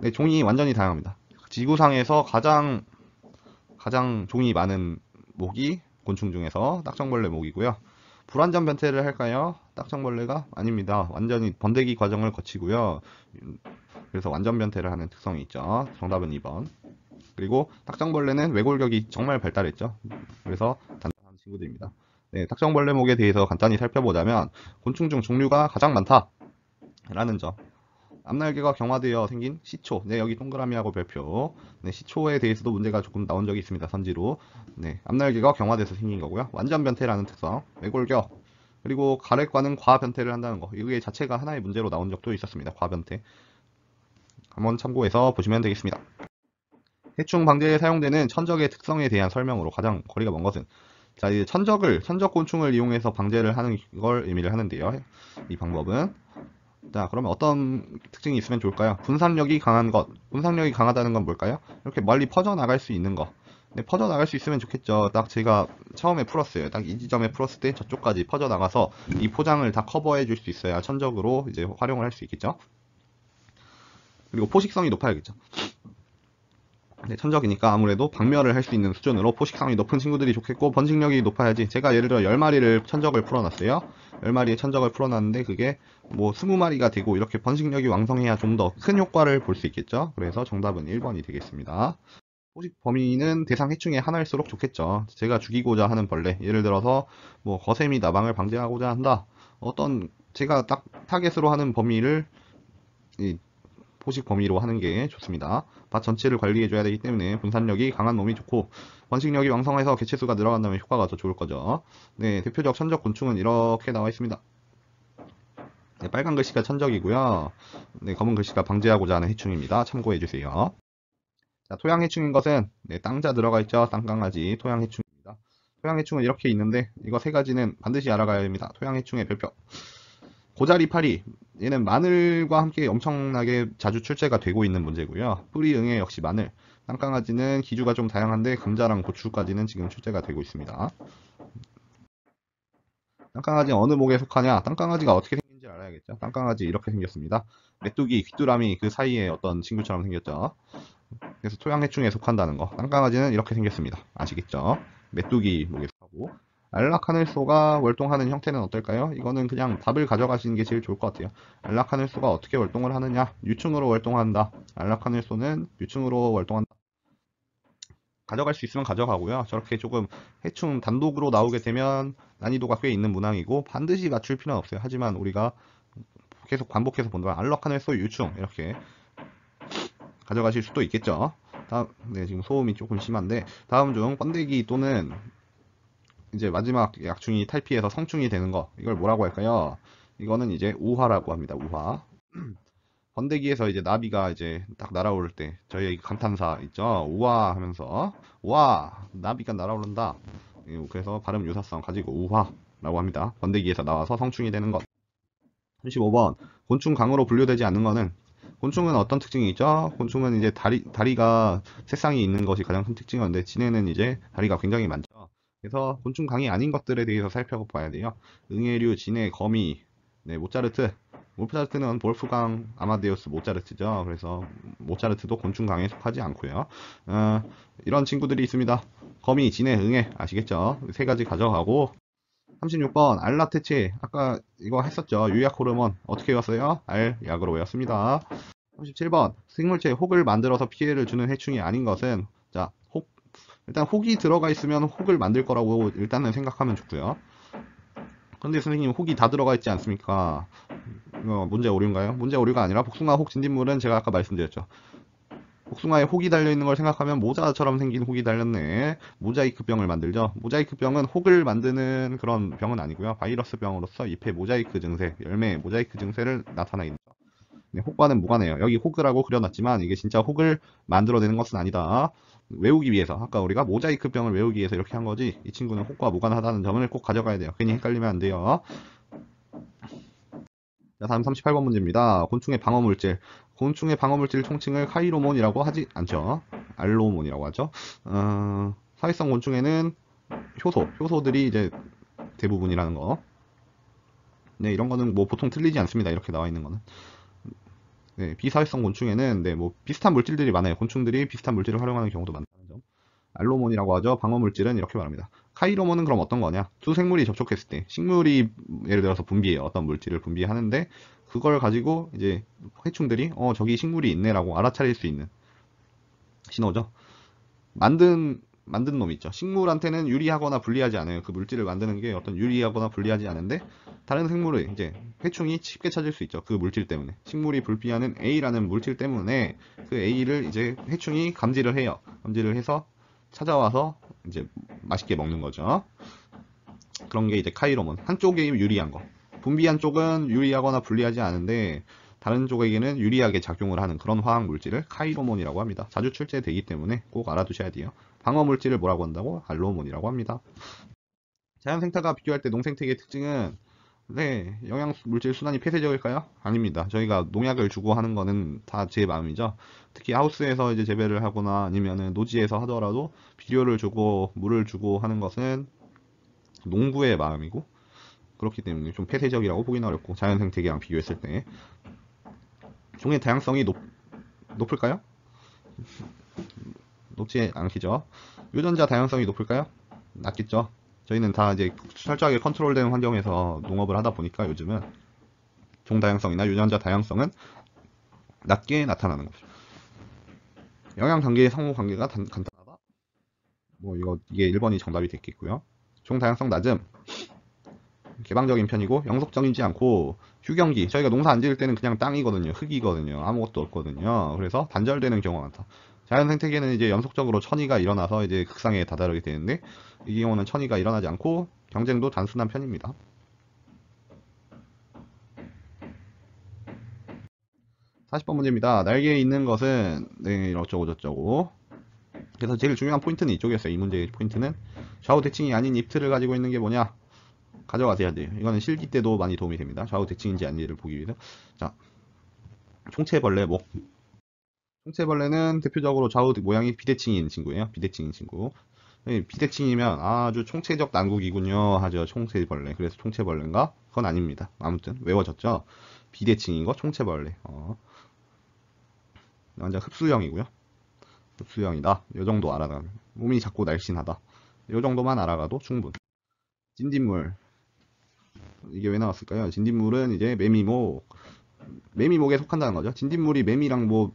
네, 종이 완전히 다양합니다. 지구상에서 가장 종이 많은 목이 곤충 중에서 딱정벌레목이고요. 불완전 변태를 할까요? 딱정벌레가 아닙니다. 완전히 번데기 과정을 거치고요. 그래서 완전 변태를 하는 특성이 있죠. 정답은 2번. 그리고 딱정벌레는 외골격이 정말 발달했죠. 그래서 단단한 친구들입니다. 네, 딱정벌레목에 대해서 간단히 살펴보자면, 곤충 중 종류가 가장 많다 라는 점. 앞날개가 경화되어 생긴 시초. 네, 여기 동그라미하고 별표. 네, 시초에 대해서도 문제가 조금 나온 적이 있습니다. 선지로. 네, 앞날개가 경화돼서 생긴 거고요. 완전 변태라는 특성. 외골격. 그리고 가래과는 과변태를 한다는 거. 이게 자체가 하나의 문제로 나온 적도 있었습니다. 과변태. 한번 참고해서 보시면 되겠습니다. 해충 방제에 사용되는 천적의 특성에 대한 설명으로 가장 거리가 먼 것은, 자, 이제 천적곤충을 이용해서 방제를 하는 걸 의미를 하는데요. 이 방법은, 자, 그러면 어떤 특징이 있으면 좋을까요? 분산력이 강한 것. 분산력이 강하다는 건 뭘까요? 이렇게 멀리 퍼져나갈 수 있는 것. 네, 퍼져나갈 수 있으면 좋겠죠. 딱 제가 처음에 풀었어요. 딱 이 지점에 풀었을 때 저쪽까지 퍼져나가서 이 포장을 다 커버해 줄 수 있어야 천적으로 이제 활용을 할 수 있겠죠. 그리고 포식성이 높아야겠죠. 네, 천적이니까 아무래도 박멸을 할 수 있는 수준으로 포식성이 높은 친구들이 좋겠고, 번식력이 높아야지. 제가 예를 들어 10마리를 천적을 풀어놨어요. 10마리의 천적을 풀어놨는데 그게 뭐 20마리가 되고 이렇게 번식력이 왕성해야 좀 더 큰 효과를 볼 수 있겠죠. 그래서 정답은 1번이 되겠습니다. 포식 범위는 대상 해충의 하나일수록 좋겠죠. 제가 죽이고자 하는 벌레, 예를 들어서 뭐 거세미 나방을 방제하고자 한다. 어떤 제가 딱 타겟으로 하는 범위를 이 포식 범위로 하는 게 좋습니다. 밭 전체를 관리해줘야 되기 때문에 분산력이 강한 몸이 좋고, 번식력이 왕성해서 개체수가 늘어간다면 효과가 더 좋을 거죠. 네, 대표적 천적 곤충은 이렇게 나와 있습니다. 네, 빨간 글씨가 천적이고요. 네, 검은 글씨가 방제하고자 하는 해충입니다. 참고해주세요. 자, 토양해충인 것은, 네, 땅자 들어가 있죠. 땅강아지 토양해충입니다. 토양해충은 이렇게 있는데 이거 세 가지는 반드시 알아가야 됩니다. 토양해충의 별표. 고자리파리, 얘는 마늘과 함께 엄청나게 자주 출제가 되고 있는 문제고요. 뿌리 응애 역시 마늘. 땅강아지는 기주가 좀 다양한데 감자랑 고추까지는 지금 출제가 되고 있습니다. 땅강아지는 어느 목에 속하냐? 땅강아지가 어떻게 생긴지 알아야겠죠. 땅강아지 이렇게 생겼습니다. 메뚜기, 귀뚜라미 그 사이에 어떤 친구처럼 생겼죠. 그래서 토양해충에 속한다는 거. 땅강아지는 이렇게 생겼습니다. 아시겠죠? 메뚜기 목에 속하고. 알락하늘소가 월동하는 형태는 어떨까요? 이거는 그냥 답을 가져가시는 게 제일 좋을 것 같아요. 알락하늘소가 어떻게 월동을 하느냐? 유충으로 월동한다. 알락하늘소는 유충으로 월동한다. 가져갈 수 있으면 가져가고요. 저렇게 조금 해충 단독으로 나오게 되면 난이도가 꽤 있는 문항이고 반드시 맞출 필요는 없어요. 하지만 우리가 계속 반복해서 본다면 알락하늘소 유충 이렇게 가져가실 수도 있겠죠. 다음, 네, 지금 소음이 조금 심한데, 다음 중 번데기 또는 이제 마지막 약충이 탈피해서 성충이 되는 거, 이걸 뭐라고 할까요? 이거는 이제 우화라고 합니다. 우화. 번데기에서 이제 나비가 이제 딱 날아올 때 저희 감탄사 있죠. 우화 하면서 와 나비가 날아오른다. 그래서 발음 유사성 가지고 우화라고 합니다. 번데기에서 나와서 성충이 되는 것. 35번 곤충 강으로 분류되지 않는 거는, 곤충은 어떤 특징이 있죠? 곤충은 이제 다리가 세상이 있는 것이 가장 큰 특징인데, 진해는 이제 다리가 굉장히 많죠. 그래서 곤충 강이 아닌 것들에 대해서 살펴봐야 돼요. 응애류, 진해, 거미, 네, 모차르트. 모차르트는 볼프강 아마데우스 모차르트죠. 그래서 모차르트도 곤충 강에 속하지 않고요. 이런 친구들이 있습니다. 거미, 진해, 응애 아시겠죠? 세 가지 가져가고. 36번 알라타체, 아까 이거 했었죠. 유약 호르몬 어떻게 외웠어요? 알약으로 외웠습니다. 37번 생물체에 혹을 만들어서 피해를 주는 해충이 아닌 것은, 자, 혹, 일단 혹이 들어가 있으면 혹을 만들 거라고 일단은 생각하면 좋고요. 근데 선생님 혹이 다 들어가 있지 않습니까? 이거 문제 오류인가요? 문제 오류가 아니라 복숭아 혹 진딧물은 제가 아까 말씀드렸죠. 복숭아에 혹이 달려있는 걸 생각하면 모자처럼 생긴 혹이 달렸네. 모자이크병을 만들죠. 모자이크병은 혹을 만드는 그런 병은 아니고요. 바이러스병으로서 잎의 모자이크 증세, 열매의 모자이크 증세를 나타나게 됩니다. 네, 혹과는 무관해요. 여기 혹이라고 그려놨지만 이게 진짜 혹을 만들어내는 것은 아니다. 외우기 위해서, 아까 우리가 모자이크병을 외우기 위해서 이렇게 한 거지, 이 친구는 혹과 무관하다는 점을 꼭 가져가야 돼요. 괜히 헷갈리면 안 돼요. 자, 다음 38번 문제입니다. 곤충의 방어물질. 곤충의 방어물질 통칭을 카이로몬이라고 하지 않죠. 알로몬이라고 하죠. 사회성 곤충에는 효소들이 이제 대부분이라는 거. 네, 이런 거는 뭐 보통 틀리지 않습니다. 이렇게 나와 있는 거는. 네, 비사회성 곤충에는, 네, 뭐 비슷한 물질들이 많아요. 곤충들이 비슷한 물질을 활용하는 경우도 많다는 점. 알로몬이라고 하죠. 방어물질은 이렇게 말합니다. 카이로몬은 그럼 어떤 거냐? 두 생물이 접촉했을 때 식물이 예를 들어서 분비해요. 어떤 물질을 분비하는데 그걸 가지고 이제 해충들이 저기 식물이 있네라고 알아차릴 수 있는 신호죠. 만든 놈 있죠. 식물한테는 유리하거나 불리하지 않아요. 그 물질을 만드는 게 어떤 유리하거나 불리하지 않은데 다른 생물을 이제 해충이 쉽게 찾을 수 있죠. 그 물질 때문에. 식물이 분비하는 A라는 물질 때문에 그 A를 이제 해충이 감지를 해요. 감지를 해서 찾아와서 이제 맛있게 먹는 거죠. 그런 게 이제 카이로몬. 한쪽에 유리한 거. 분비한 쪽은 유리하거나 불리하지 않은데 다른 쪽에게는 유리하게 작용을 하는 그런 화학물질을 카이로몬이라고 합니다. 자주 출제되기 때문에 꼭 알아두셔야 돼요. 방어물질을 뭐라고 한다고? 알로몬이라고 합니다. 자연생태과 비교할 때 농생태계의 특징은 네, 영양물질 순환이 폐쇄적일까요? 아닙니다. 저희가 농약을 주고 하는 거는 다 제 마음이죠. 특히 하우스에서 이제 재배를 하거나 아니면은 노지에서 하더라도 비료를 주고 물을 주고 하는 것은 농부의 마음이고, 그렇기 때문에 좀 폐쇄적이라고 보기는 어렵고, 자연생태계랑 비교했을 때 종의 다양성이 높을까요? 높지 않겠죠. 유전자 다양성이 높을까요? 낮겠죠. 저희는 다 이제 철저하게 컨트롤된 환경에서 농업을 하다 보니까 요즘은 종 다양성이나 유전자 다양성은 낮게 나타나는 거죠. 영양 관계의 상호 관계가 간단하다. 뭐 이게 1번이 정답이 됐겠고요. 종 다양성 낮음. 개방적인 편이고 영속적이지 않고 휴경기, 저희가 농사 안 지을 때는 그냥 땅이거든요. 흙이거든요. 아무것도 없거든요. 그래서 단절되는 경우가 많다. 자연 생태계는 이제 연속적으로 천이가 일어나서 이제 극상에 다다르게 되는데, 이 경우는 천이가 일어나지 않고 경쟁도 단순한 편입니다. (40번) 문제입니다. 날개에 있는 것은 네, 어쩌고저쩌고. 그래서 제일 중요한 포인트는 이쪽이었어요. 이 문제의 포인트는 좌우 대칭이 아닌 입틀을 가지고 있는 게 뭐냐? 가져가셔야 돼요. 이거는 실기 때도 많이 도움이 됩니다. 좌우 대칭인지 아닌지를 보기 위해서. 자, 총체벌레 목. 총체벌레는 대표적으로 좌우 모양이 비대칭인 친구예요. 비대칭인 친구. 비대칭이면 아주 총체적 난국이군요 하죠. 총체벌레. 그래서 총체벌레인가? 그건 아닙니다. 아무튼 외워졌죠? 비대칭인 거 총체벌레. 완전 흡수형이고요. 흡수형이다. 이 정도 알아가면. 몸이 작고 날씬하다. 이 정도만 알아가도 충분. 진딧물. 이게 왜 나왔을까요? 진딧물은 이제 매미목. 매미목에 속한다는 거죠. 진딧물이 매미랑 뭐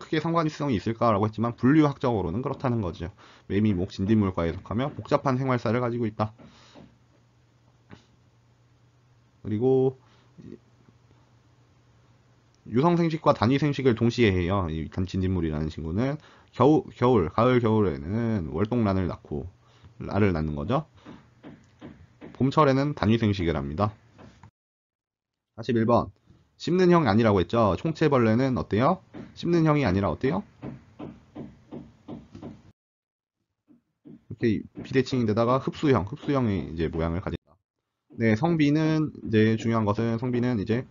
크게 상관성이 있을까라고 했지만 분류학적으로는 그렇다는 거죠. 매미목 진딧물과에 속하며 복잡한 생활사를 가지고 있다. 그리고 유성생식과 단위생식을 동시에 해요. 이 진딧물이라는 친구는 가을, 겨울에는 월동란을 낳고 알을 낳는 거죠. 봄철에는 단위생식을 합니다. 41번. 씹는 형 아니라고 했죠. 총체벌레는 어때요? 씹는 형이 아니라 어때요? 이렇게 비대칭인데다가 흡수형, 흡수형의 이제 모양을 가진다. 네, 성비는 이제 중요한 것은 성비는 이제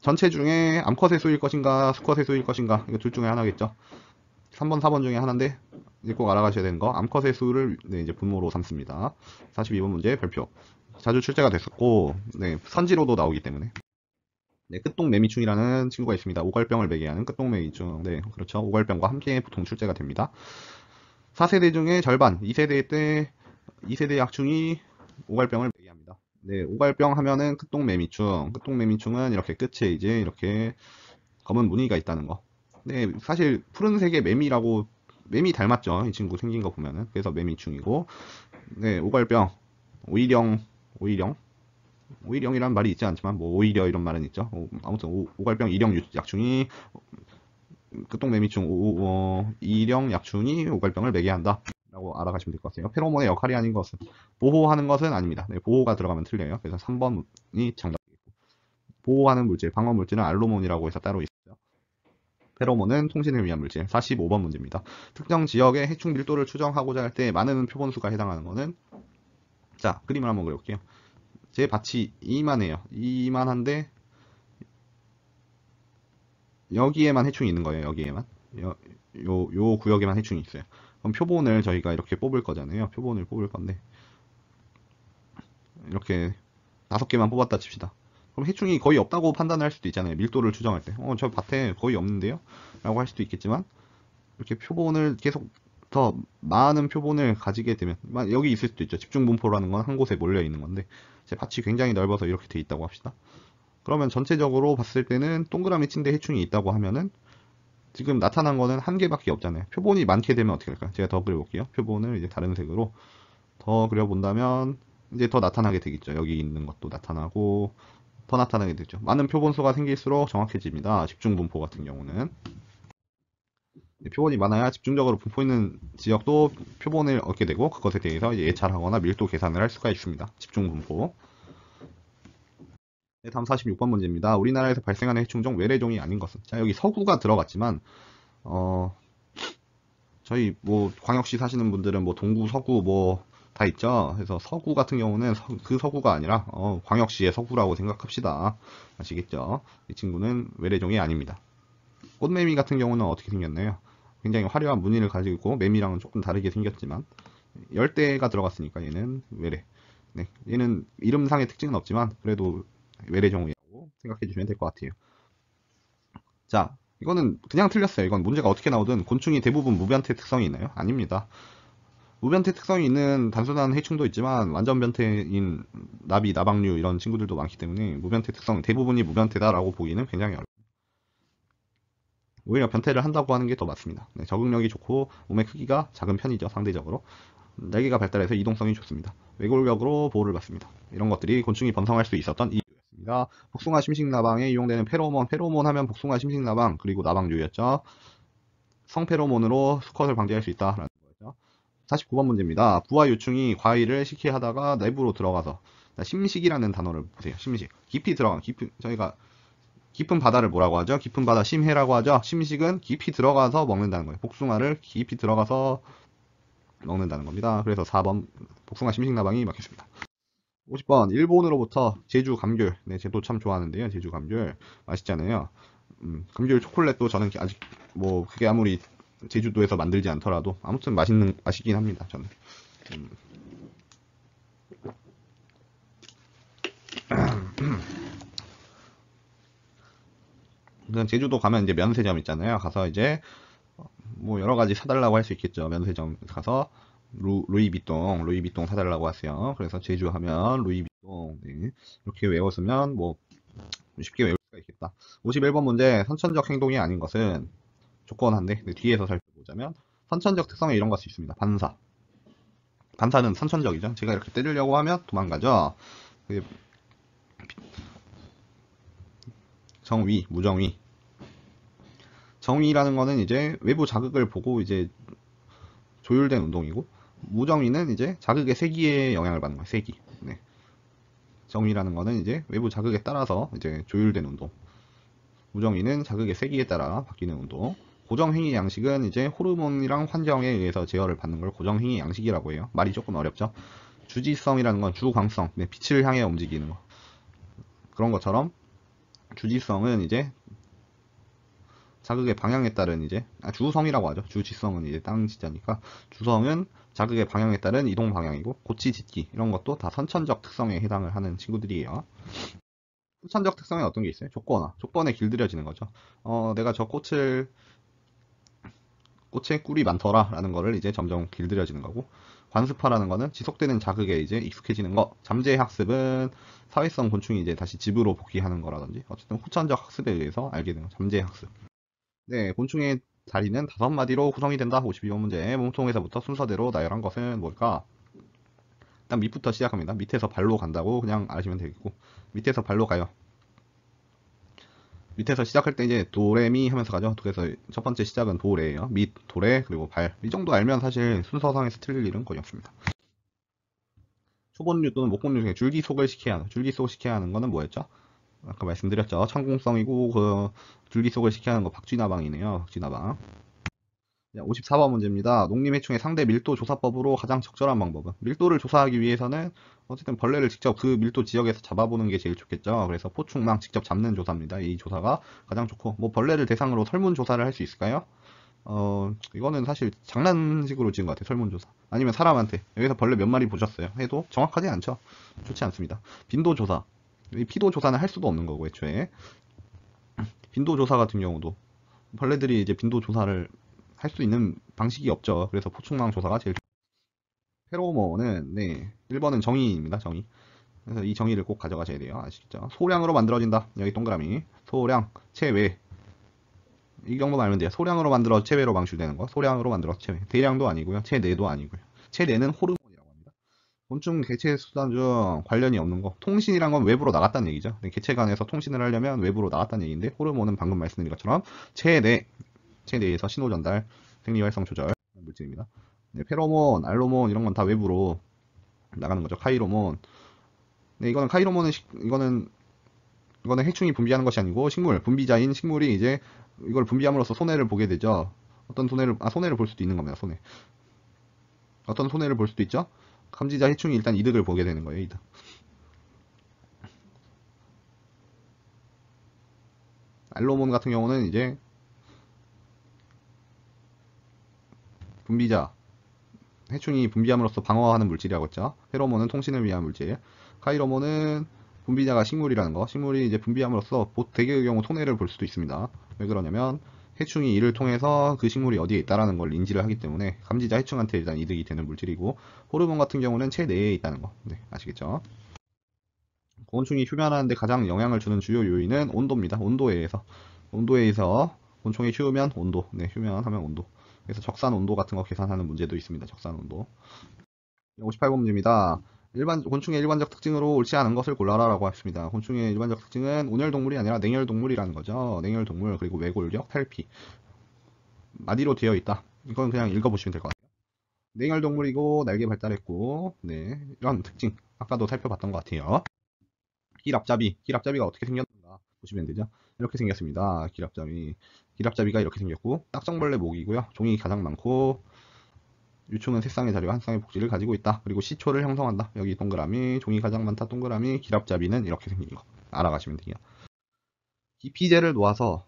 전체 중에 암컷의 수일 것인가, 수컷의 수일 것인가, 이거 둘 중에 하나겠죠. 3번, 4번 중에 하나인데 이제 꼭 알아가셔야 되는 거. 암컷의 수를 네, 이제 분모로 삼습니다. 42번 문제 발표. 자주 출제가 됐었고, 네, 선지로도 나오기 때문에. 네, 끝동매미충이라는 친구가 있습니다. 오갈병을 매개하는 끝동매미충. 네, 그렇죠. 오갈병과 함께 보통 출제가 됩니다. 4세대 중에 절반, 2세대 때 2세대 약충이 오갈병을 매개합니다. 네, 오갈병 하면은 끝동매미충. 끝동매미충은 이렇게 끝에 이제 이렇게 검은 무늬가 있다는 거. 네, 사실 푸른색의 매미라고, 매미 닮았죠. 이 친구 생긴 거 보면은. 그래서 매미충이고. 네, 오갈병, 오일형이란 말이 있지 않지만 뭐 오히려 이런 말은 있죠. 아무튼 오갈병 일형 약충이 끝동매미충 일형 약충이 오갈병을 매개한다 라고 알아가시면 될 것 같아요. 페로몬의 역할이 아닌 것은 보호하는 것은 아닙니다. 네, 보호가 들어가면 틀려요. 그래서 3번이 정답이고, 보호하는 물질, 방어물질은 알로몬이라고 해서 따로 있어요. 페로몬은 통신을 위한 물질. 45번 문제입니다. 특정 지역의 해충 밀도를 추정하고자 할 때 많은 표본수가 해당하는 거는, 자, 그림을 한번 그려볼게요. 제 밭이 이만해요. 이만한데 여기에만 해충이 있는 거예요. 여기에만. 요 구역에만 해충이 있어요. 그럼 표본을 저희가 이렇게 뽑을 거잖아요. 표본을 뽑을 건데 이렇게 5개만 뽑았다 칩시다. 그럼 해충이 거의 없다고 판단을 할 수도 있잖아요. 밀도를 추정할 때. 저 밭에 거의 없는데요? 라고 할 수도 있겠지만, 이렇게 표본을 계속 더 많은 표본을 가지게 되면, 여기 있을 수도 있죠. 집중 분포라는 건 한 곳에 몰려 있는 건데, 제 밭이 굉장히 넓어서 이렇게 돼 있다고 합시다. 그러면 전체적으로 봤을 때는 동그라미 친데 해충이 있다고 하면은 지금 나타난 거는 한 개밖에 없잖아요. 표본이 많게 되면 어떻게 될까요? 제가 더 그려볼게요. 표본을 이제 다른 색으로 더 그려본다면 이제 더 나타나게 되겠죠. 여기 있는 것도 나타나고 더 나타나게 되죠. 많은 표본수가 생길수록 정확해집니다. 집중 분포 같은 경우는. 표본이 많아야 집중적으로 분포 있는 지역도 표본을 얻게 되고, 그것에 대해서 예찰하거나 밀도 계산을 할 수가 있습니다. 집중 분포. 네, 다음 46번 문제입니다. 우리나라에서 발생하는 해충 중 외래종이 아닌 것은? 자, 여기 서구가 들어갔지만 저희 뭐 광역시 사시는 분들은 뭐 동구, 서구 뭐 다 있죠. 그래서 서구 같은 경우는 그 서구가 아니라 광역시의 서구라고 생각합시다. 아시겠죠? 이 친구는 외래종이 아닙니다. 꽃매미 같은 경우는 어떻게 생겼나요? 굉장히 화려한 무늬를 가지고 있고 매미랑은 조금 다르게 생겼지만 열대가 들어갔으니까 얘는 외래. 네, 얘는 이름상의 특징은 없지만 그래도 외래종이라고 생각해 주시면 될 것 같아요. 자, 이거는 그냥 틀렸어요. 이건 문제가 어떻게 나오든 곤충이 대부분 무변태 특성이 있나요? 아닙니다. 무변태 특성이 있는 단순한 해충도 있지만 완전 변태인 나비, 나방류 이런 친구들도 많기 때문에 무변태 특성, 대부분이 무변태다라고 보기는 굉장히 어렵습니다. 오히려 변태를 한다고 하는 게 더 맞습니다. 네, 적응력이 좋고 몸의 크기가 작은 편이죠. 상대적으로. 날개가 발달해서 이동성이 좋습니다. 외골격으로 보호를 받습니다. 이런 것들이 곤충이 번성할 수 있었던 이유였습니다. 복숭아 심식나방에 이용되는 페로몬 하면 복숭아 심식나방 그리고 나방류였죠. 성페로몬으로 수컷을 방지할 수 있다라는 거죠. 49번 문제입니다. 부화 유충이 과일을 식히하다가 내부로 들어가서 심식이라는 단어를 보세요. 심식 깊이 들어간 저희가 깊은 바다를 뭐라고 하죠? 깊은 바다 심해라고 하죠. 심식은 깊이 들어가서 먹는다는 거예요. 복숭아를 깊이 들어가서 먹는다는 겁니다. 그래서 4번 복숭아 심식나방이 맞겠습니다. 50번 일본으로부터 제주 감귤. 네, 저도 참 좋아하는데요. 제주 감귤 맛있잖아요. 감귤 초콜릿도 저는 아직 뭐 그게 아무리 제주도에서 만들지 않더라도 아무튼 맛있긴 합니다. 저는. 제주도 가면 이제 면세점 있잖아요. 가서 이제 뭐 여러가지 사달라고 할 수 있겠죠. 면세점 가서 루이비통 사달라고 하세요. 그래서 제주 하면 루이비통. 네. 이렇게 외웠으면 뭐 쉽게 외울 수가 있겠다. 51번 문제. 선천적 행동이 아닌 것은 조건한데 뒤에서 살펴보자면 선천적 특성에 이런 것이 있습니다. 반사는 선천적이죠. 제가 이렇게 때리려고 하면 도망가죠. 정위, 무정위. 정위라는 거는 이제 외부 자극을 보고 이제 조율된 운동이고, 무정위는 이제 자극의 세기에 영향을 받는 거예요. 세기. 네. 정위라는 거는 이제 외부 자극에 따라서 이제 조율된 운동. 무정위는 자극의 세기에 따라 바뀌는 운동. 고정행위 양식은 이제 호르몬이랑 환경에 의해서 제어를 받는 걸 고정행위 양식이라고 해요. 말이 조금 어렵죠. 주지성이라는 건 주광성. 네, 빛을 향해 움직이는 거. 그런 것처럼 주지성은 이제 자극의 방향에 따른 이제 주성이라고 하죠. 주지성은 이제 땅 지자니까 주성은 자극의 방향에 따른 이동 방향이고 고치 짓기 이런 것도 다 선천적 특성에 해당을 하는 친구들이에요. 선천적 특성에 어떤 게 있어요? 조건에 길들여지는 거죠. 내가 저 꽃에 꿀이 많더라 라는 거를 이제 점점 길들여지는 거고, 관습화라는 거는 지속되는 자극에 이제 익숙해지는 거, 잠재학습은 사회성 곤충이 이제 다시 집으로 복귀하는 거라든지 어쨌든 후천적 학습에 의해서 알게 되는 잠재학습. 네, 곤충의 다리는 5마디로 구성이 된다. 52번 문제. 몸통에서부터 순서대로 나열한 것은 뭘까? 일단 밑부터 시작합니다. 밑에서 발로 간다고 그냥 아시면 되겠고, 밑에서 발로 가요. 밑에서 시작할 때 이제 도레미 하면서 가죠. 그래서 첫 번째 시작은 도레예요. 밑, 도레, 그리고 발. 이 정도 알면 사실 순서상에서 틀릴 일은 거의 없습니다. 초본류 또는 목본류 중에 줄기속을 시켜야 하는, 줄기속을 시켜야 하는 거는 뭐였죠? 아까 말씀드렸죠. 천공성이고 줄기속을 시켜야 하는 거 박쥐나방이네요. 박쥐나방. 54번 문제입니다. 농림해충의 상대 밀도 조사법으로 가장 적절한 방법은? 밀도를 조사하기 위해서는 어쨌든 벌레를 직접 그 밀도 지역에서 잡아보는 게 제일 좋겠죠. 그래서 포충망 직접 잡는 조사입니다. 이 조사가 가장 좋고, 뭐 벌레를 대상으로 설문조사를 할 수 있을까요? 이거는 사실 장난식으로 지은 것 같아요. 설문조사 아니면 사람한테 여기서 벌레 몇 마리 보셨어요? 해도 정확하지 않죠. 좋지 않습니다. 빈도조사, 이 피도조사는 할 수도 없는 거고, 애초에 빈도조사 같은 경우도 벌레들이 이제 빈도조사를 할 수 있는 방식이 없죠. 그래서 포충망 조사가 제일 좋습니다. 페로몬은, 네, 1번은 정의입니다. 정의. 그래서 이 정의를 꼭 가져가셔야 돼요. 아시겠죠? 소량으로 만들어진다. 여기 동그라미. 소량, 체외. 이 정도만 알면 돼요. 소량으로 만들어서 체외로 방출되는 거. 소량으로 만들어서 체외. 대량도 아니고요. 체내도 아니고요. 체내는 호르몬이라고 합니다. 곤충 개체 수단 중 관련이 없는 거. 통신이란 건 외부로 나갔다는 얘기죠. 개체 간에서 통신을 하려면 외부로 나갔다는 얘기인데, 호르몬은 방금 말씀드린 것처럼 체내에서 신호 전달, 생리 활성 조절 물질입니다. 네, 페로몬, 알로몬 이런 건 다 외부로 나가는 거죠. 카이로몬. 네, 이거는 이거는 해충이 분비하는 것이 아니고 식물, 분비자인 식물이 이제 이걸 분비함으로써 손해를 보게 되죠. 어떤 손해를, 손해를 볼 수도 있는 겁니다. 손해. 어떤 손해를 볼 수도 있죠? 감지자 해충이 일단 이득을 보게 되는 거예요, 이득. 알로몬 같은 경우는 이제 분비자, 해충이 분비함으로써 방어하는 물질이라고 했죠. 페로몬은 통신을 위한 물질. 카이로몬은 분비자가 식물이라는 거. 식물이 이제 분비함으로써 대개의 경우 손해를 볼 수도 있습니다. 왜 그러냐면 해충이 이를 통해서 그 식물이 어디에 있다라는 걸 인지를 하기 때문에 감지자 해충한테 일단 이득이 되는 물질이고, 호르몬 같은 경우는 체내에 있다는 거. 네, 아시겠죠? 곤충이 휴면하는데 가장 영향을 주는 주요 요인은 온도입니다. 온도에 의해서 곤충이 휴면 온도, 네, 휴면하면 온도. 그래서 적산 온도 같은 거 계산하는 문제도 있습니다. 적산 온도. 58번입니다. 곤충의 일반적 특징으로 옳지 않은 것을 골라라라고 했습니다. 곤충의 일반적 특징은 온열동물이 아니라 냉열동물이라는 거죠. 냉열동물, 그리고 외골격, 탈피. 마디로 되어 있다. 이건 그냥 읽어보시면 될 것 같아요. 냉열동물이고 날개 발달했고, 네, 이런 특징. 아까도 살펴봤던 것 같아요. 길앞잡이. 길앞잡이가 어떻게 생겼는가 보시면 되죠. 이렇게 생겼습니다. 길앞잡이. 길앞잡이가 이렇게 생겼고, 딱정벌레 목이고요. 종이 가장 많고, 유충은 3쌍의 자리와 1쌍의 복지를 가지고 있다. 그리고 시초를 형성한다. 여기 동그라미, 종이 가장 많다 동그라미, 길앞잡이는 이렇게 생긴 거 알아가시면 돼요. 기피제를 놓아서,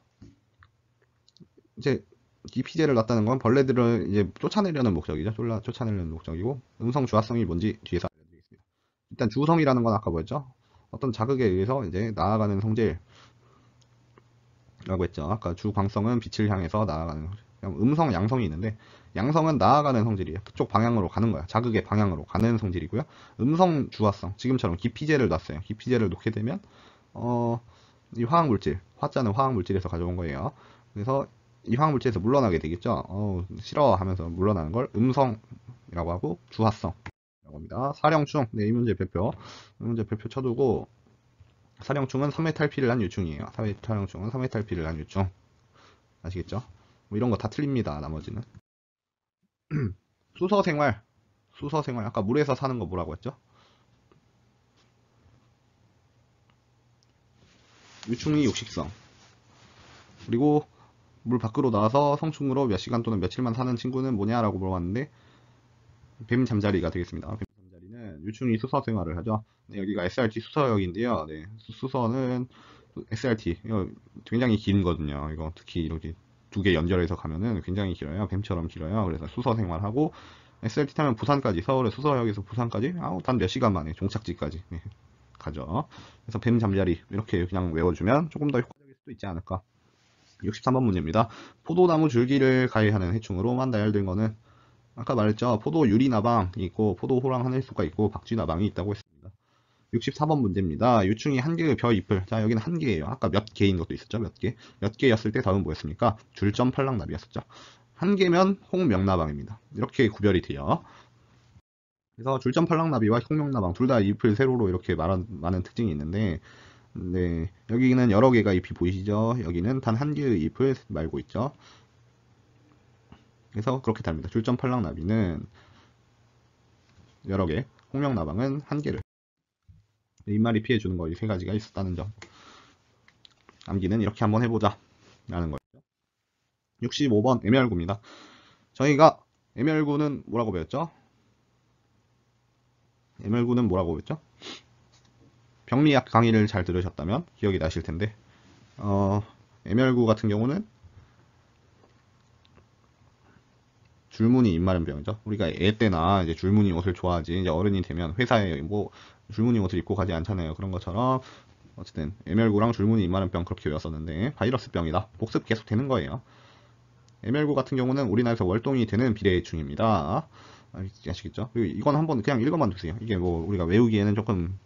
이제 기피제를 놨다는 건 벌레들을 이제 쫓아내려는 목적이죠. 쫓아내려는 목적이고, 음성 주화성이 뭔지 뒤에서 알려드리겠습니다. 일단 주성이라는 건 아까 뭐였죠? 어떤 자극에 의해서 이제 나아가는 성질이라고 했죠. 아까 주광성은 빛을 향해서 나아가는 성질. 음성, 양성이 있는데, 양성은 나아가는 성질이에요. 그쪽 방향으로 가는 거야. 자극의 방향으로 가는 성질이고요. 음성 주화성, 지금처럼 기피제를 놨어요. 기피제를 놓게 되면 이 화학물질, 화자는 화학물질에서 가져온 거예요. 그래서 이 화학물질에서 물러나게 되겠죠. 싫어 하면서 물러나는 걸 음성이라고 하고, 주화성 라고 합니다. 사령충, 네, 이 문제 별표, 이 문제 별표 쳐두고, 사령충은 3회 탈피를 한 유충이에요. 사령충은 3회 탈피를 한 유충. 아시겠죠? 뭐 이런 거 다 틀립니다. 나머지는. 수서생활. 수서생활. 아까 물에서 사는 거 뭐라고 했죠? 유충이 육식성. 그리고 물 밖으로 나와서 성충으로 몇 시간 또는 며칠만 사는 친구는 뭐냐라고 물어봤는데, 뱀 잠자리가 되겠습니다. 뱀 잠자리는 유충이 수서생활을 하죠. 네, 여기가 SRT 수서역인데요. 네, 수서는 SRT. 이거 굉장히 긴 거든요. 이거 특히 이렇게 두 개 연결해서 가면은 굉장히 길어요. 뱀처럼 길어요. 그래서 수서 생활하고, SLT 타면 부산까지, 서울의 수서역에서 부산까지 단 몇 시간 만에 종착지까지, 네, 가죠. 그래서 뱀 잠자리 이렇게 그냥 외워주면 조금 더 효과적일 수도 있지 않을까. 63번 문제입니다. 포도나무 줄기를 가해하는 해충으로만 나열된 거는 아까 말했죠. 포도유리나방이 있고, 포도호랑 하늘소가 있고, 박쥐나방이 있다고 했습니다. 64번 문제입니다. 유충이 한 개의 벼잎을, 자, 여기는 한 개예요. 아까 몇 개인 것도 있었죠. 몇 개. 몇 개였을 때 답은 뭐였습니까? 줄점팔랑나비였었죠. 한 개면 홍명나방입니다. 이렇게 구별이 돼요. 그래서 줄점팔랑나비와 홍명나방 둘 다 잎을 세로로 이렇게 많은 특징이 있는데, 네, 여기는 여러 개가 잎이 보이시죠? 여기는 단 한 개의 잎을 말고 있죠. 그래서 그렇게 답니다. 줄점팔랑나비는 여러 개, 홍명나방은 한 개를. 입말이 피해주는 거, 이 세 가지가 있었다는 점. 암기는 이렇게 한번 해보자 라는 거죠. 65번 애멸구입니다. 저희가 애멸구는 뭐라고 배웠죠? 애멸구는 뭐라고 배웠죠? 병리학 강의를 잘 들으셨다면 기억이 나실 텐데, 애멸구 같은 경우는 줄무늬 입마름병이죠. 우리가 애 때나 이제 줄무늬 옷을 좋아하지, 이제 어른이 되면 회사에 뭐 줄무늬 옷을 입고 가지 않잖아요. 그런 것처럼 어쨌든 애멸구랑 줄무늬 입마름병 그렇게 외웠었는데, 바이러스병이다. 복습 계속 되는 거예요. 애멸구 같은 경우는 우리나라에서 월동이 되는 비례해충입니다. 아시겠죠? 이건 한번 그냥 읽어만 두세요. 이게 뭐 우리가 외우기에는 조금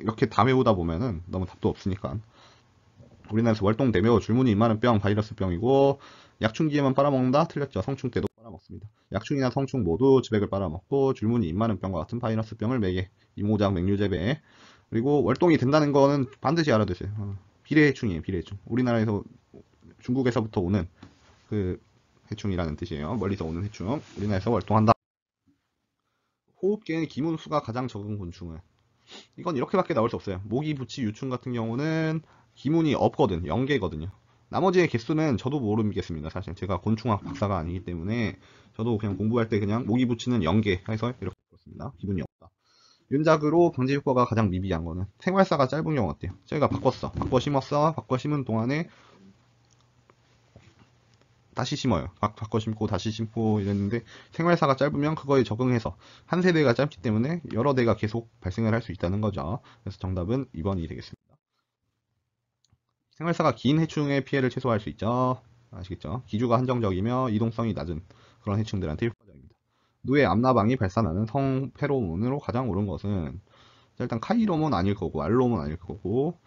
이렇게 다 외우다 보면은 너무 답도 없으니까. 우리나라에서 월동되며 줄무늬 입마름병 바이러스병이고, 약충기에만 빨아먹는다? 틀렸죠. 성충 때도 먹습니다. 약충이나 성충 모두 즙액을 빨아먹고, 줄무늬 입마름병과 같은 바이러스병을 매개, 이모작, 맹류재배. 그리고 월동이 된다는 거는 반드시 알아두세요. 비례해충이에요. 비례해충. 우리나라에서, 중국에서부터 오는 그 해충이라는 뜻이에요. 멀리서 오는 해충. 우리나라에서 월동한다. 호흡계의 기문수가 가장 적은 곤충은 이건 이렇게밖에 나올 수 없어요. 모기, 부치, 유충 같은 경우는 기문이 없거든, 0개거든요. 나머지의 개수는 저도 모르겠습니다. 사실 제가 곤충학 박사가 아니기 때문에 저도 그냥 공부할 때 그냥 모기, 부치는 0개 해서 이렇게 보았습니다. 기문이 없다. 윤작으로 방제 효과가 가장 미비한 거는 생활사가 짧은 경우 어때요? 저희가 바꿨어. 바꿔 심은 동안에 다시 심어요. 바꿔 심고 다시 심고 이랬는데 생활사가 짧으면 그거에 적응해서 한 세대가 짧기 때문에 여러 대가 계속 발생을 할 수 있다는 거죠. 그래서 정답은 2번이 되겠습니다. 생활사가 긴 해충의 피해를 최소화할 수 있죠. 아시겠죠? 기주가 한정적이며 이동성이 낮은 그런 해충들한테 효과적입니다. 노예 암나방이 발산하는 성 페로몬으로 가장 오른 것은 일단 카이로몬 아닐 거고 알로몬 아닐 거고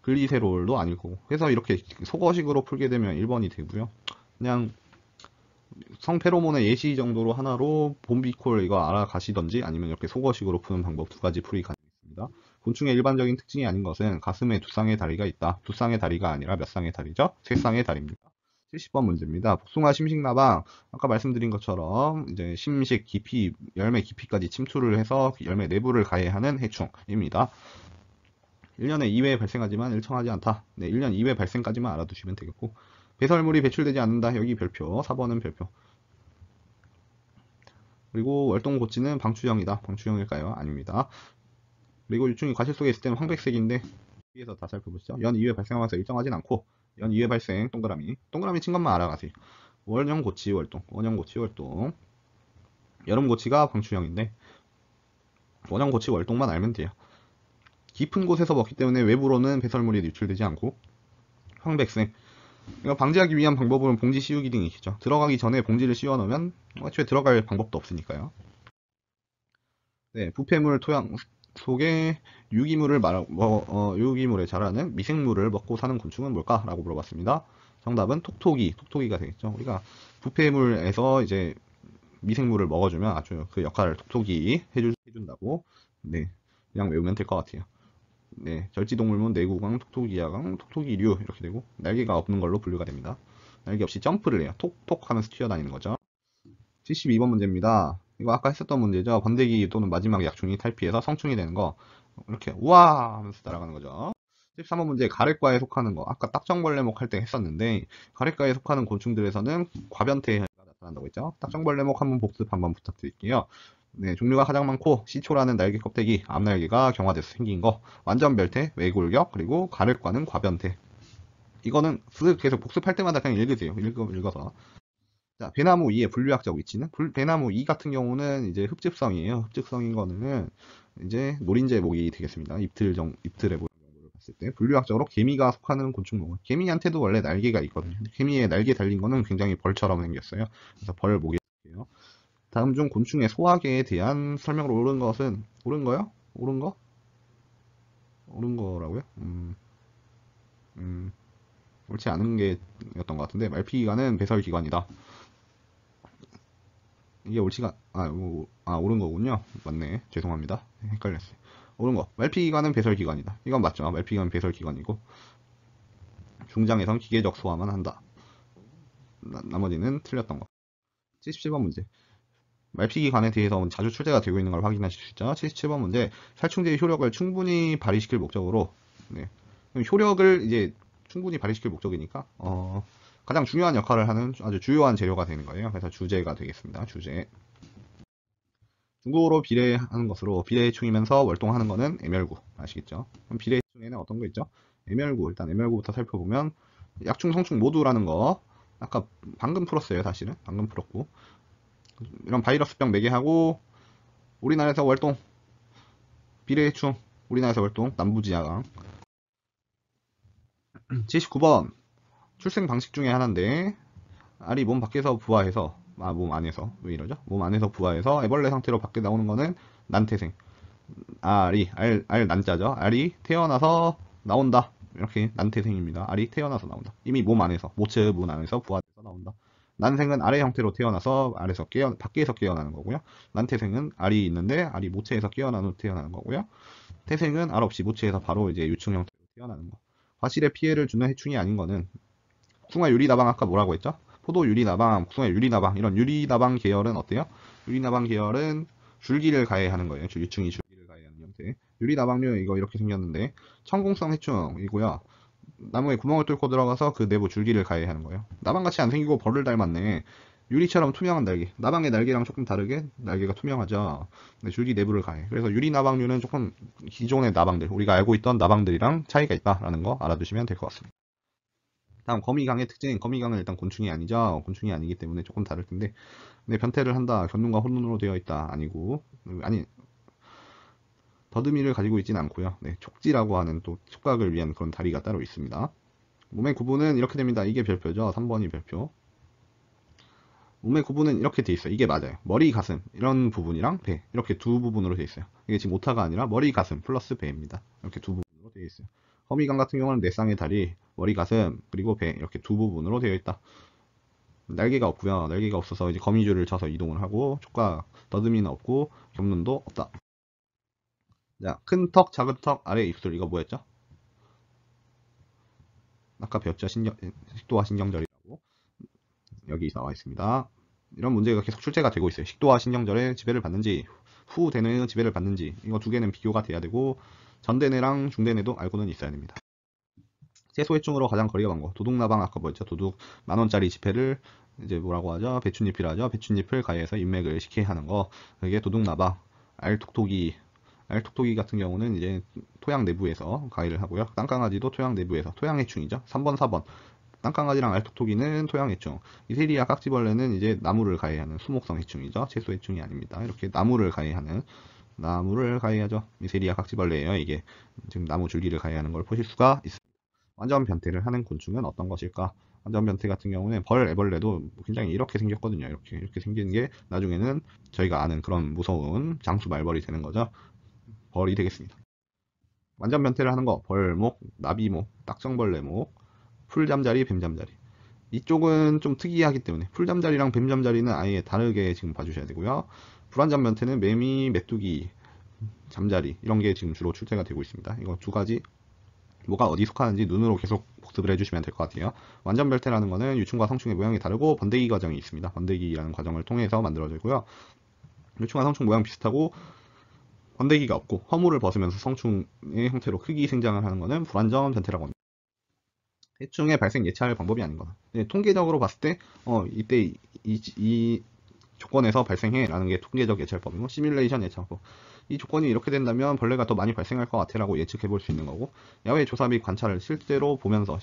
글리세롤도 아닐 거고 해서 이렇게 속어식으로 풀게 되면 1번이 되고요. 그냥 성 페로몬의 예시 정도로 하나로 봄비콜 이거 알아가시던지 아니면 이렇게 속어식으로 푸는 방법 두 가지 풀이 가능했습니다. 곤충의 일반적인 특징이 아닌 것은 가슴에 두 쌍의 다리가 있다. 두 쌍의 다리가 아니라 몇 쌍의 다리죠? 세 쌍의 다리입니다. 70번 문제입니다. 복숭아 심식나방 아까 말씀드린 것처럼 이제 심식 깊이 열매 깊이까지 침투를 해서 열매 내부를 가해하는 해충입니다. 1년에 2회 발생하지만 일정하지 않다. 네, 1년 2회 발생까지만 알아두시면 되겠고 배설물이 배출되지 않는다. 여기 별표 4번은 별표. 그리고 월동고치는 방추형이다. 방추형일까요? 아닙니다. 그리고 유충이 과실 속에 있을 때는 황백색인데 뒤에서 다 살펴보시죠. 연 2회 발생하면서 일정하진 않고 연 2회 발생 동그라미 친 것만 알아가세요. 원형고치 월동 여름고치가 방추형인데 원형고치 월동만 알면 돼요. 깊은 곳에서 먹기 때문에 외부로는 배설물이 유출되지 않고 황백색 이거 방지하기 위한 방법은 봉지 씌우기 등이겠죠. 들어가기 전에 봉지를 씌워 넣으면 애초에 들어갈 방법도 없으니까요. 네, 부패물 토양 속에 유기물에 자라는 미생물을 먹고 사는 곤충은 뭘까? 라고 물어봤습니다. 정답은 톡톡이가 되겠죠. 우리가 부패물에서 이제 미생물을 먹어주면 아주 그 역할을 톡톡이 해준다고 네, 그냥 외우면 될 것 같아요. 네, 절지동물문 내구강, 톡톡이야강, 톡톡이류 이렇게 되고 날개가 없는 걸로 분류가 됩니다. 날개 없이 점프를 해요. 톡톡 하면서 튀어다니는 거죠. 72번 문제입니다. 이거 아까 했었던 문제죠. 번데기 또는 마지막 약충이 탈피해서 성충이 되는 거 이렇게 우와 하면서 날아가는 거죠. 13번 문제 가래과에 속하는 거 아까 딱정벌레목 할 때 했었는데 가래과에 속하는 곤충들에서는 과변태가 나타난다고 했죠. 딱정벌레목 한번 복습 한번 부탁드릴게요. 네, 종류가 가장 많고 시초라는 날개 껍데기 앞날개가 경화돼서 생긴 거 완전별태 외골격 그리고 가래과는 과변태 이거는 계속 복습할 때마다 그냥 읽으세요. 읽어서 자, 배나무 2의 분류학적 위치는? 배나무 2 같은 경우는 이제 흡집성이에요. 흡집성인 거는 이제 노린재목이 되겠습니다. 입틀에 보는 정도를 봤을 때. 분류학적으로 개미가 속하는 곤충목은 개미한테도 원래 날개가 있거든요. 개미에 날개 달린 거는 굉장히 벌처럼 생겼어요. 그래서 벌목이 되겠고요. 다음 중 곤충의 소화계에 대한 설명으로 옳은 것은, 옳은 거요? 옳은 거? 옳은 거라고요? 옳지 않은 게였던 것 같은데, 말피기관은 배설기관이다. 이게 옳지가 옳은 거군요. 맞네. 죄송합니다. 헷갈렸어요. 옳은 거. 말피기관은 배설기관이다. 이건 맞죠. 말피기관 배설기관이고 중장에선 기계적 소화만 한다. 나머지는 틀렸던 거. 77번 문제. 말피기관에 대해서 자주 출제가 되고 있는 걸 확인하실 수 있죠. 77번 문제. 살충제의 효력을 충분히 발휘시킬 목적으로 네. 효력을 이제 충분히 발휘시킬 목적이니까 가장 중요한 역할을 하는 아주 주요한 재료가 되는 거예요. 그래서 주재가 되겠습니다. 주재. 중국어로 비례하는 것으로 비례해충이면서 월동하는 거는 애멸구. 아시겠죠? 그럼 비례해충에는 어떤 거 있죠? 애멸구. 일단 애멸구부터 살펴보면 약충, 성충 모두라는 거 아까 방금 풀었어요. 사실은. 방금 풀었고 이런 바이러스병 매개하고 우리나라에서 월동 비례해충 우리나라에서 월동 남부지하강 79번 출생 방식 중에 하나인데 알이 몸 밖에서 부화해서 몸 안에서 왜 이러죠? 몸 안에서 부화해서 애벌레 상태로 밖에 나오는 거는 난태생 알이 알 난자죠. 알이 태어나서 나온다. 이렇게 난태생입니다. 알이 태어나서 나온다. 이미 몸 안에서 모체의 문 안에서 부화돼서 나온다. 난생은 알의 형태로 태어나서 알에서 밖에서 깨어나는 거고요. 난태생은 알이 있는데 알이 모체에서 깨어난 후 태어나는 거고요. 태생은 알 없이 모체에서 바로 이제 유충 형태로 태어나는 거. 과실에 피해를 주는 해충이 아닌 거는 복숭아 유리나방 아까 뭐라고 했죠? 포도 유리나방, 복숭아 유리나방 이런 유리나방 계열은 어때요? 유리나방 계열은 줄기를 가해하는 거예요. 유충이 줄기를 가해하는 형태. 유리나방류 이거 이렇게 생겼는데 천공성 해충이고요. 나무에 구멍을 뚫고 들어가서 그 내부 줄기를 가해하는 거예요. 나방같이 안 생기고 벌을 닮았네. 유리처럼 투명한 날개, 나방의 날개랑 조금 다르게 날개가 투명하죠. 근데 줄기 내부를 가해. 그래서 유리나방류는 조금 기존의 나방들, 우리가 알고 있던 나방들이랑 차이가 있다라는 거 알아두시면 될 것 같습니다. 다음 거미강의 특징, 거미강은 일단 곤충이 아니죠. 곤충이 아니기 때문에 조금 다를 텐데, 근데 변태를 한다, 견눈과 혼눈으로 되어 있다, 아니고, 아니 더듬이를 가지고 있진 않고요. 네, 촉지라고 하는 또 촉각을 위한 그런 다리가 따로 있습니다. 몸의 구분은 이렇게 됩니다. 이게 별표죠. 3번이 별표. 몸의 구분은 이렇게 돼 있어요. 이게 맞아요. 머리, 가슴 이런 부분이랑 배 이렇게 두 부분으로 돼 있어요. 이게 지금 오타가 아니라 머리, 가슴 플러스 배입니다. 이렇게 두 부분으로 되어 있어요. 거미강 같은 경우는 네 쌍의 다리, 머리, 가슴 그리고 배 이렇게 두 부분으로 되어 있다. 날개가 없고요. 날개가 없어서 이제 거미줄을 쳐서 이동을 하고 촉각, 더듬이는 없고 견눈도 없다. 자, 큰 턱, 작은 턱, 아래 입술 이거 뭐였죠? 아까 배웠죠? 식도와 신경절이라고 여기 나와 있습니다. 이런 문제가 계속 출제가 되고 있어요. 식도와 신경절에 지배를 받는지, 후 대뇌에 지배를 받는지 이거 두 개는 비교가 돼야 되고 전대뇌랑 중대뇌도 알고는 있어야 됩니다. 세소해충으로 가장 거리가 먼 거 도둑나방 아까 뭐였죠? 도둑 만원짜리 지폐를 이제 뭐라고 하죠? 배춧잎이라죠? 배춧잎을 가해서 인맥을 식히하는 거 그게 도둑나방, 알톡톡이 같은 경우는 이제 토양 내부에서 가위를 하고요. 땅강아지도 토양 내부에서 토양해충이죠. 3번, 4번. 땅강아지랑 알톡톡이는 토양해충. 이세리아 깍지벌레는 이제 나무를 가해하는 수목성 해충이죠. 채소해충이 아닙니다. 이렇게 나무를 가해하는, 나무를 가해하죠. 이세리아 깍지벌레예요. 이게 지금 나무 줄기를 가해하는 걸 보실 수가 있습니다. 완전 변태를 하는 곤충은 어떤 것일까? 완전 변태 같은 경우는 벌 애벌레도 굉장히 이렇게 생겼거든요. 이렇게 생긴 게 나중에는 저희가 아는 그런 무서운 장수 말벌이 되는 거죠. 벌이 되겠습니다. 완전 변태를 하는 거 벌목, 나비목, 딱정벌레목, 풀잠자리, 뱀잠자리. 이쪽은 좀 특이하기 때문에 풀잠자리랑 뱀잠자리는 아예 다르게 지금 봐주셔야 되고요. 불완전 변태는 매미, 메뚜기, 잠자리 이런 게 지금 주로 출제가 되고 있습니다. 이거 두 가지 뭐가 어디 속하는지 눈으로 계속 복습을 해주시면 될 것 같아요. 완전 변태라는 거는 유충과 성충의 모양이 다르고 번데기 과정이 있습니다. 번데기라는 과정을 통해서 만들어지고요. 유충과 성충 모양 비슷하고 번데기가 없고 허물을 벗으면서 성충의 형태로 크기 생장을 하는 것은 불완전 변태라고 합니다. 해충의 발생 예찰 방법이 아닌 거다. 통계적으로 봤을 때 이때 이 조건에서 발생해 라는 게 통계적 예찰법이고 시뮬레이션 예찰법. 이 조건이 이렇게 된다면 벌레가 더 많이 발생할 것 같아 라고 예측해 볼 수 있는 거고 야외 조사 및 관찰을 실제로 보면서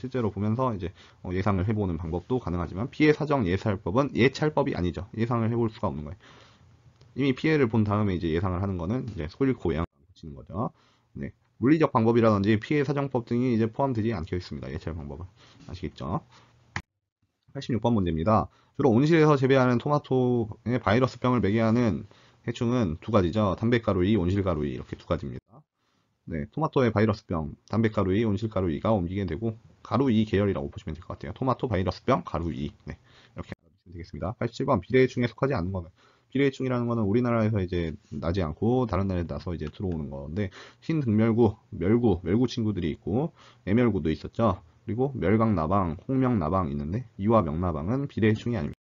이제 예상을 해보는 방법도 가능하지만 피해 사정 예찰법은 예찰법이 아니죠. 예상을 해볼 수가 없는 거예요. 이미 피해를 본 다음에 이제 예상을 하는 거는 이제 소잃고 외양을 고치는 거죠. 네. 물리적 방법이라든지 피해 사정법 등이 이제 포함되지 않게 있습니다. 예찰 방법은. 아시겠죠? 86번 문제입니다. 주로 온실에서 재배하는 토마토에 바이러스병을 매개하는 해충은 두 가지죠. 담뱃가루이, 온실가루이 이렇게 두 가지입니다. 네, 토마토의 바이러스병, 담뱃가루이, 온실가루이가 옮기게 되고 가루이 계열이라고 보시면 될 것 같아요. 토마토 바이러스병, 가루이. 네, 이렇게 알아두시면 되겠습니다. 87번 비례해충에 속하지 않는 거는 비례해충이라는 거는 우리나라에서 이제 나지 않고 다른 나라에 나서 이제 들어오는 건데 흰 등멸구, 멸구 친구들이 있고 애멸구도 있었죠. 그리고 멸강나방, 홍명나방 있는데 이와 명나방은 비례해충이 아닙니다.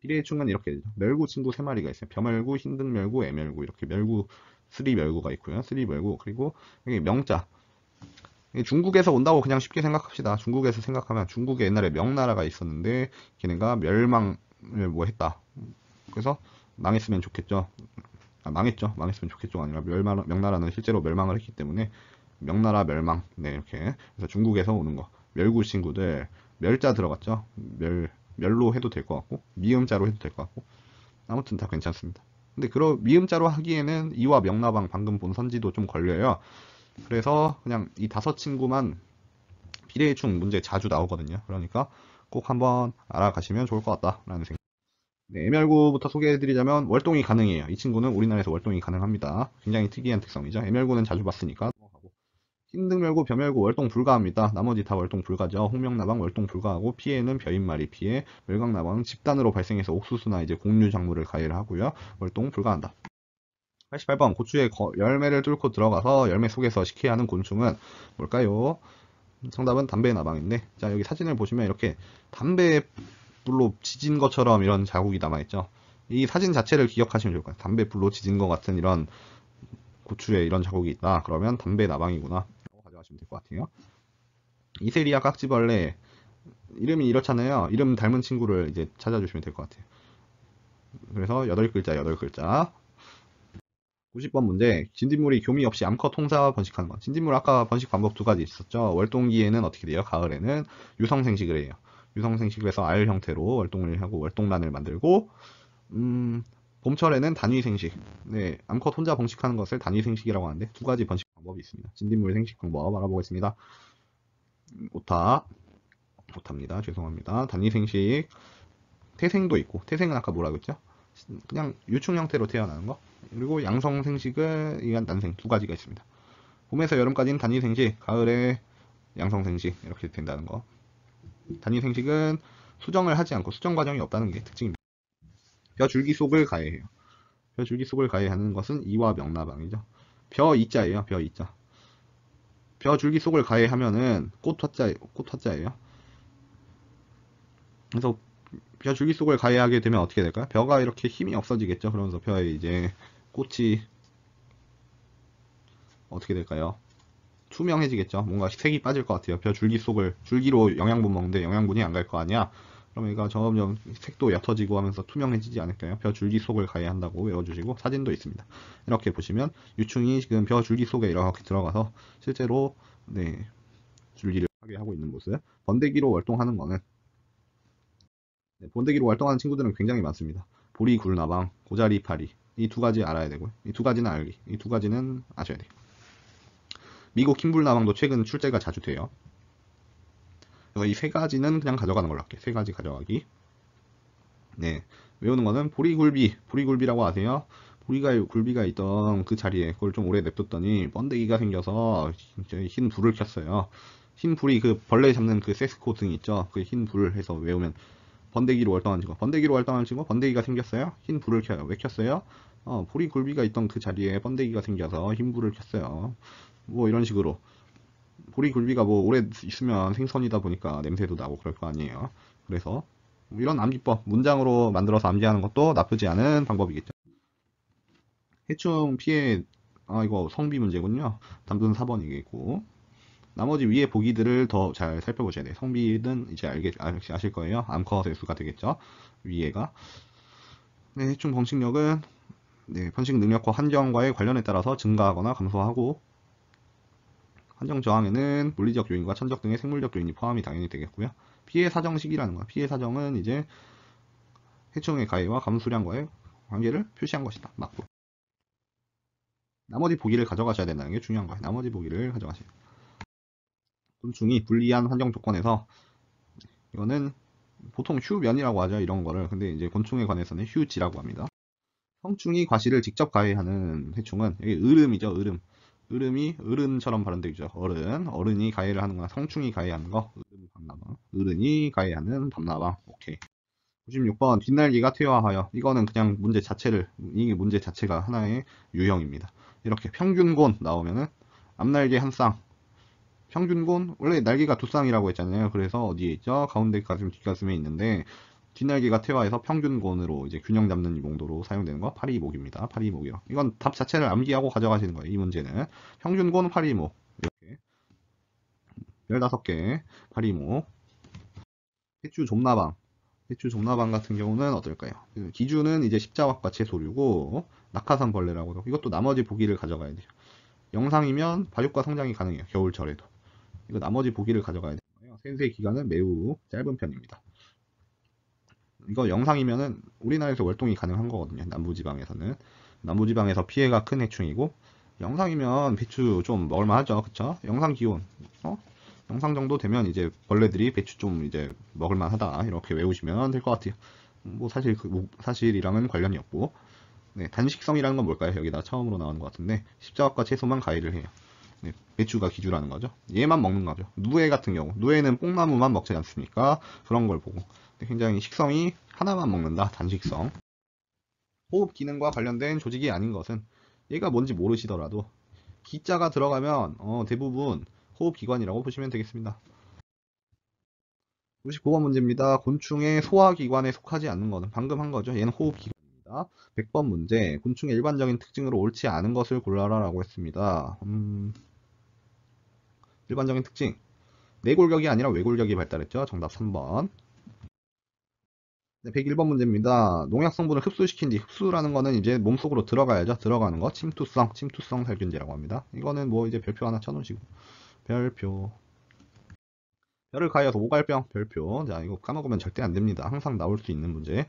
비례해충은 이렇게 되죠. 멸구 친구 3마리가 있어요. 벼멸구, 흰 등멸구, 애멸구 이렇게 멸구, 쓰리멸구가 있고요. 쓰리멸구 그리고 여기 명자. 중국에서 온다고 그냥 쉽게 생각합시다. 중국에서 생각하면 중국에 옛날에 명나라가 있었는데 걔네가 멸망을 뭐 했다. 그래서 망했으면 좋겠죠. 아, 망했죠. 망했으면 좋겠죠가 아니라 명나라는 실제로 멸망을 했기 때문에 명나라 멸망. 네, 이렇게. 그래서 중국에서 오는 거. 멸구 친구들. 멸자 들어갔죠. 멸로 해도 될 것 같고 미음자로 해도 될 것 같고 아무튼 다 괜찮습니다. 근데 그런 미음자로 하기에는 이와 명나방 방금 본 선지도 좀 걸려요. 그래서 그냥 이 다섯 친구만 비례해충 문제 자주 나오거든요. 그러니까 꼭 한번 알아가시면 좋을 것 같다라는 생각. 네, 애멸구부터 소개해드리자면 월동이 가능해요. 이 친구는 우리나라에서 월동이 가능합니다. 굉장히 특이한 특성이죠. 애멸구는 자주 봤으니까 넘어가고 흰등멸구, 벼멸구 월동 불가합니다. 나머지 다 월동 불가죠. 홍명나방 월동 불가하고 피해는 벼잎말이 피해, 멸강나방 집단으로 발생해서 옥수수나 이제 곡류 작물을 가해를 하고요. 월동 불가한다. 88번 고추의 열매를 뚫고 들어가서 열매 속에서 식히하는 곤충은 뭘까요? 정답은 담배나방인데 자 여기 사진을 보시면 이렇게 담배 불로 지진 것처럼 이런 자국이 남아있죠. 이 사진 자체를 기억하시면 좋을 것 같아요. 담배불로 지진 것 같은 이런 고추에 이런 자국이 있다. 그러면 담배 나방이구나. 가져가시면 될 것 같아요. 이세리아 깍지벌레 이름이 이렇잖아요. 이름 닮은 친구를 이제 찾아주시면 될 것 같아요. 그래서 8글자 8글자. 90번 문제. 진딧물이 교미 없이 암컷 통사 번식하는 것. 진딧물 아까 번식 방법 2가지 있었죠. 월동기에는 어떻게 돼요? 가을에는 유성생식을 해요. 유성생식을 해서 알 형태로 월동을 하고 월동란을 만들고 봄철에는 단위생식. 네, 암컷 혼자 번식하는 것을 단위생식이라고 하는데 2가지 번식 방법이 있습니다. 진딧물 생식 방법 알아보겠습니다. 오타입니다. 죄송합니다. 단위생식. 태생도 있고, 태생은 아까 뭐라고 했죠? 그냥 유충 형태로 태어나는 거. 그리고 양성 생식은 이간 난생 2가지가 있습니다. 봄에서 여름까지는 단위 생식, 가을에 양성 생식 이렇게 된다는 거. 단위 생식은 수정을 하지 않고 수정 과정이 없다는 게 특징입니다. 벼 줄기 속을 가해해요. 벼 줄기 속을 가해하는 것은 이와 명나방이죠. 벼 이자예요. 벼 이자. 벼 줄기 속을 가해하면은 꽃 화자예요. 그래서 벼 줄기 속을 가해하게 되면 어떻게 될까요? 벼가 이렇게 힘이 없어지겠죠. 그러면서 벼에 이제 꽃이 어떻게 될까요? 투명해지겠죠. 뭔가 색이 빠질 것 같아요. 벼 줄기 속을 줄기로 영양분 먹는데 영양분이 안 갈 거 아니야. 그럼 얘가 점점 색도 옅어지고 하면서 투명해지지 않을까요? 벼 줄기 속을 가해한다고 외워주시고 사진도 있습니다. 이렇게 보시면 유충이 지금 벼 줄기 속에 이렇게 들어가서 실제로 네, 줄기를 파괴하고 있는 모습. 번데기로 월동하는 거는 네, 번데기로 활동하는 친구들은 굉장히 많습니다. 보리, 굴나방, 고자리, 파리 이 2가지 알아야 되고요. 이 2가지는 알기, 이 2가지는 아셔야 돼요. 미국 흰불나방도 최근 출제가 자주 돼요. 이 3가지는 그냥 가져가는 걸로 할게요. 3가지 가져가기. 네, 외우는 거는 보리굴비, 보리굴비라고 아세요? 굴비가 있던 그 자리에 그걸 좀 오래 냅뒀더니 번데기가 생겨서 흰 불을 켰어요. 흰 불이 그 벌레 잡는 그 세스코 등이 있죠. 그 흰 불을 해서 외우면 번데기로 활동하는 친구, 번데기로 활동하는 친구, 번데기가 생겼어요. 흰 불을 켜요. 왜 켰어요? 보리굴비가 있던 그 자리에 번데기가 생겨서 흰 불을 켰어요. 뭐 이런 식으로 보리굴비가 뭐 오래 있으면 생선이다 보니까 냄새도 나고 그럴 거 아니에요. 그래서 이런 암기법, 문장으로 만들어서 암기하는 것도 나쁘지 않은 방법이겠죠. 해충 피해, 이거 성비 문제군요. 답은 4번이겠고. 나머지 위에 보기들을 더 잘 살펴보셔야 돼요. 성비는 이제 아실 거예요. 암컷의 수가 되겠죠. 위에가. 네, 해충 번식력은 네, 번식 능력과 환경과의 관련에 따라서 증가하거나 감소하고 환경 저항에는 물리적 요인과 천적 등의 생물적 요인이 포함이 당연히 되겠고요. 피해 사정식이라는 거야. 피해 사정은 이제 해충의 가해와 감수량과의 관계를 표시한 것이다. 맞고. 나머지 보기를 가져가셔야 된다는 게 중요한 거예요. 나머지 보기를 가져가셔야 돼요. 곤충이 불리한 환경 조건에서 이거는 보통 휴면이라고 하죠. 이런 거를. 근데 이제 곤충에 관해서는 휴지라고 합니다. 성충이 과실을 직접 가해하는 해충은 이게 으름이죠. 으름. 으름이 어른처럼 발음되죠. 어른. 어른이 가해를 하는 거나 성충이 가해하는 거. 으름 밤나방. 어른이 가해하는 밤나방. 오케이. 96번 뒷날개가 퇴화하여. 이거는 그냥 문제 자체를 이게 문제 자체가 하나의 유형입니다. 이렇게 평균곤 나오면은 앞날개 한 쌍. 평균곤 원래 날개가 2쌍이라고 했잖아요. 그래서 어디에 있죠? 가운데 가슴 뒷가슴에 있는데 뒷날개가 퇴화해서 평균곤으로 이제 균형 잡는 용도로 사용되는 거 파리목입니다. 파리목이요. 이건 답 자체를 암기하고 가져가시는 거예요. 이 문제는 평균곤 파리목 이렇게 15개 파리목. 해추좀나방. 해추좀나방 같은 경우는 어떨까요? 기준은 이제 십자왁과 채소류고 낙하산 벌레라고요. 이것도 나머지 보기를 가져가야 돼요. 영상이면 발육과 성장이 가능해요. 겨울철에도. 이거 나머지 보기를 가져가야 되는 거예요. 생세 기간은 매우 짧은 편입니다. 이거 영상이면은 우리나라에서 월동이 가능한 거거든요. 남부지방에서는. 남부지방에서 피해가 큰 해충이고 영상이면 배추 좀 먹을만하죠. 그쵸? 영상 기온. 영상 정도 되면 이제 벌레들이 배추 좀 이제 먹을만하다. 이렇게 외우시면 될 것 같아요. 뭐 사실이랑은 관련이 없고. 네, 단식성이라는 건 뭘까요? 여기다 처음으로 나오는 것 같은데 십자화과 채소만 가위를 해요. 네, 배추가 기주라는 거죠. 얘만 먹는 거죠. 누에 같은 경우 누에는 뽕나무만 먹지 않습니까? 그런 걸 보고 굉장히 식성이 하나만 먹는다. 단식성. 호흡 기능과 관련된 조직이 아닌 것은 얘가 뭔지 모르시더라도 기자가 들어가면 대부분 호흡기관이라고 보시면 되겠습니다. 59번 문제입니다. 곤충의 소화기관에 속하지 않는 것은 방금 한 거죠. 얘는 호흡기관. 있습니다. 100번 문제, 곤충의 일반적인 특징으로 옳지 않은 것을 골라라 라고 했습니다. 일반적인 특징, 내골격이 아니라 외골격이 발달했죠. 정답 3번. 101번 문제입니다. 농약 성분을 흡수시킨 뒤, 흡수라는 거는 이제 몸속으로 들어가야죠. 들어가는 거. 침투성 살균제라고 합니다. 이거는 뭐 이제 별표 하나 쳐놓으시고. 별표. 별을 가해서 오갈병, 별표. 자, 이거 까먹으면 절대 안 됩니다. 항상 나올 수 있는 문제.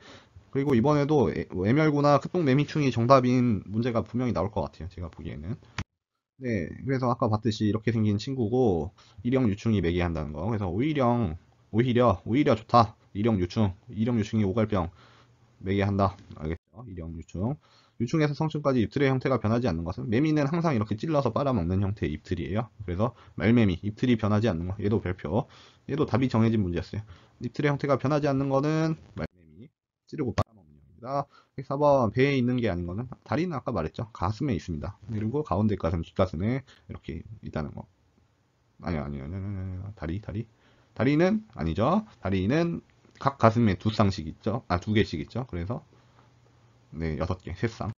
그리고 이번에도 애멸구나 끝동매미충이 정답인 문제가 분명히 나올 것 같아요. 제가 보기에는. 네, 그래서 아까 봤듯이 이렇게 생긴 친구고, 일형 유충이 매개한다는 거. 그래서 오히려 좋다. 일형 유충이 오갈병 매개한다. 알겠죠? 일형 유충. 유충에서 성충까지 잎틀의 형태가 변하지 않는 것은, 매미는 항상 이렇게 찔러서 빨아먹는 형태의 잎틀이에요. 그래서 말매미, 잎틀이 변하지 않는 것, 얘도 별표. 얘도 답이 정해진 문제였어요. 잎틀의 형태가 변하지 않는 거는 말매미, 찌르고 빨아먹는 겁니다. 4번, 배에 있는 게 아닌 거는, 다리는 아까 말했죠. 가슴에 있습니다. 그리고 가운데 가슴, 뒷가슴에 이렇게 있다는 거. 아니요. 다리는 아니죠. 다리는 각 가슴에 두 쌍씩 있죠. 아, 두 개씩 있죠. 그래서, 네, 6개, 3쌍.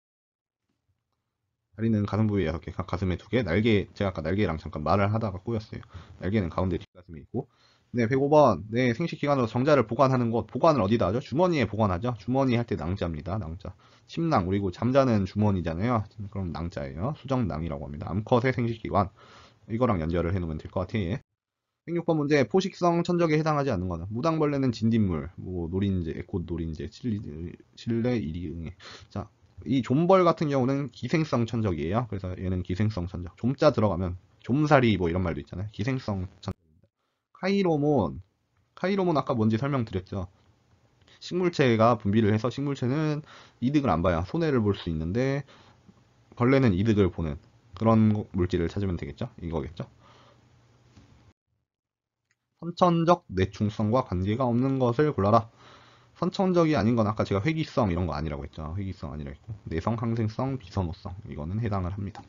다리는 가슴 부위에 6개, 각 가슴에 2개, 날개, 제가 아까 날개랑 잠깐 말을 하다가 꼬였어요. 날개는 가운데 뒷가슴에 있고. 네, 105번. 네, 생식기관으로 정자를 보관하는 곳. 보관을 어디다 하죠? 주머니에 보관하죠. 주머니 할 때 낭자입니다. 낭자. 침낭, 그리고 잠자는 주머니잖아요. 그럼 낭자예요. 수정낭이라고 합니다. 암컷의 생식기관. 이거랑 연결을 해놓으면 될 것 같아요. 106번 문제, 포식성 천적에 해당하지 않는 거는, 무당벌레는 진딧물, 뭐 노린재, 에콧 노린재, 칠레 이리 응애. 자, 이 좀벌 같은 경우는 기생성 천적이에요. 그래서 얘는 기생성 천적. 좀자 들어가면 좀살이 뭐 이런 말도 있잖아요. 기생성 천적입니다. 카이로몬 아까 뭔지 설명드렸죠. 식물체가 분비를 해서 식물체는 이득을 안 봐요. 손해를 볼 수 있는데 벌레는 이득을 보는 그런 물질을 찾으면 되겠죠. 이거겠죠. 선천적 내충성과 관계가 없는 것을 골라라. 선천적이 아닌 건 아까 제가 회기성 이런 거 아니라고 했죠. 회기성 아니라 했고, 내성, 항생성, 비선호성, 이거는 해당을 합니다.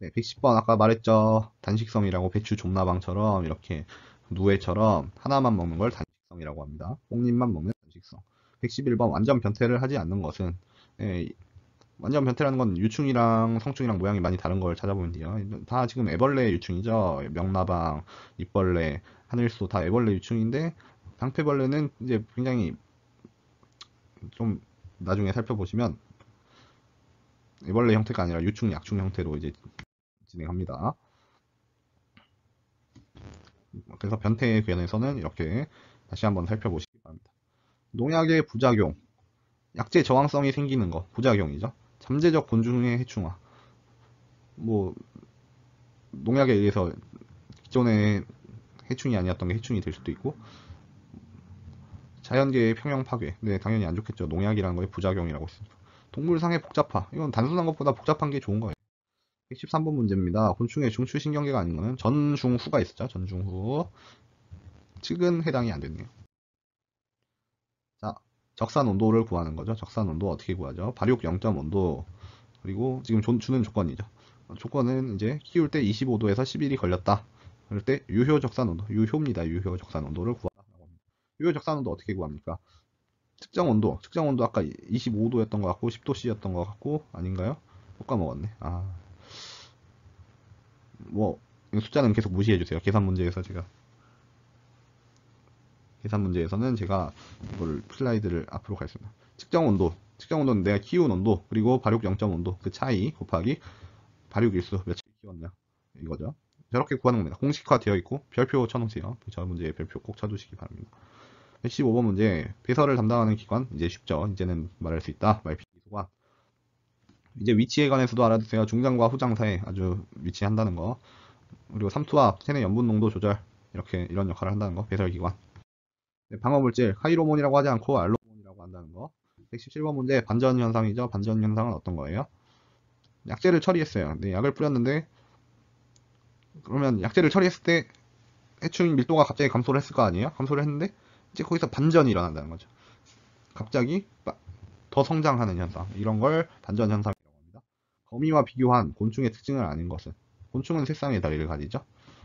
네, 110번 아까 말했죠. 단식성이라고 배추 좀나방처럼 이렇게 누에처럼 하나만 먹는 걸 단식성이라고 합니다. 꽁잎만 먹는 단식성. 111번 완전 변태를 하지 않는 것은, 네, 완전 변태라는 건 유충이랑 성충이랑 모양이 많이 다른 걸 찾아보면 돼요. 다 지금 애벌레 유충이죠. 명나방, 잎벌레, 하늘소 다 애벌레 유충인데, 방패벌레는 이제 굉장히 좀 나중에 살펴보시면 애벌레 형태가 아니라 유충, 약충 형태로 이제 진행합니다. 그래서 변태에 관해서는 이렇게 다시 한번 살펴보시기 바랍니다. 농약의 부작용, 약제 저항성이 생기는 거, 부작용이죠. 잠재적 곤충의 해충화. 뭐 농약에 의해서 기존에 해충이 아니었던 게 해충이 될 수도 있고, 자연계의 평형 파괴. 네, 당연히 안 좋겠죠. 농약이라는 거에 부작용이라고 있습니다. 동물상의 복잡화. 이건 단순한 것보다 복잡한 게 좋은 거예요. 113번 문제입니다. 곤충의 중추신경계가 아닌 거는 전중후가 있었죠. 전중후. 측은 해당이 안 됐네요. 자, 적산 온도를 구하는 거죠. 적산 온도 어떻게 구하죠? 발육 0.5도. 그리고 지금 주는 조건이죠. 조건은 이제 키울 때 25도에서 10일이 걸렸다. 그럴 때 유효 적산 온도, 유효입니다. 유효 적산 온도를 구하라고 합니다. 유효 적산 온도 어떻게 구합니까? 특정 온도 아까 25도였던 것 같고 10도씨였던 것 같고 아닌가요? 못 까먹었네. 아, 뭐 숫자는 계속 무시해 주세요. 계산 문제에서는 제가 이걸 슬라이드를 앞으로 가겠습니다. 측정 온도는 내가 키운 온도, 그리고 발육 0.5도 그 차이 곱하기 발육 일수, 며칠 키웠냐, 이거죠. 저렇게 구하는 겁니다. 공식화 되어 있고 별표 쳐놓으세요. 저 문제에 별표 꼭 쳐주시기 바랍니다. 15번 문제, 배설을 담당하는 기관. 이제 쉽죠. 이제는 말할 수 있다. 말피소관. 이제 위치에 관해서도 알아두세요. 중장 후장 사이 아주 위치한다는 거, 그리고 삼투압, 체내 염분 농도 조절, 이렇게 이런 역할을 한다는 거, 배설기관. 네, 방어물질, 카이로몬이라고 하지 않고 알로몬이라고 한다는 거. 117번 문제, 반전현상이죠. 반전현상은 어떤 거예요? 약재를 처리했어요. 네, 약을 뿌렸는데, 그러면 약재를 처리했을 때 해충 밀도가 갑자기 감소를 했을 거 아니에요? 감소를 했는데 이제 거기서 반전이 일어난다는 거죠. 갑자기 더 성장하는 현상, 이런 걸 반전현상이라고 합니다. 거미와 비교한 곤충의 특징은 아닌 것은, 곤충은 3쌍의 다리를 가지죠.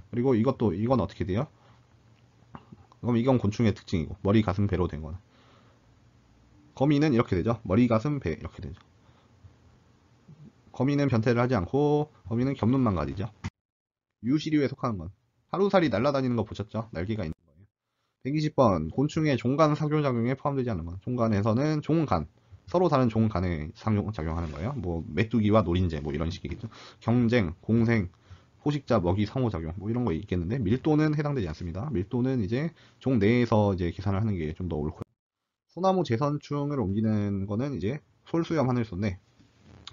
그리고 이건 어떻게 돼요? 그럼 이건 곤충의 특징이고, 머리, 가슴, 배로 된 거는. 거미는 이렇게 되죠. 머리, 가슴, 배 이렇게 되죠. 거미는 변태를 하지 않고 거미는 겹눈만 가지죠. 유시류에 속하는 건 하루살이 날아다니는 거 보셨죠? 날개가 있는 거예요. 120번 곤충의 종간 상종작용에 포함되지 않는 건 종간에서는 종간 서로 다른 종간에 상종작용하는 거예요. 뭐 메뚜기와 노린재 뭐 이런 식이겠죠. 경쟁, 공생, 포식자, 먹이, 상호작용 뭐 이런 거 있겠는데 밀도는 해당되지 않습니다. 밀도는 이제 종 내에서 이제 계산을 하는 게 좀 더 옳고요. 소나무 재선충을 옮기는 거는 이제 솔수염 하늘소인데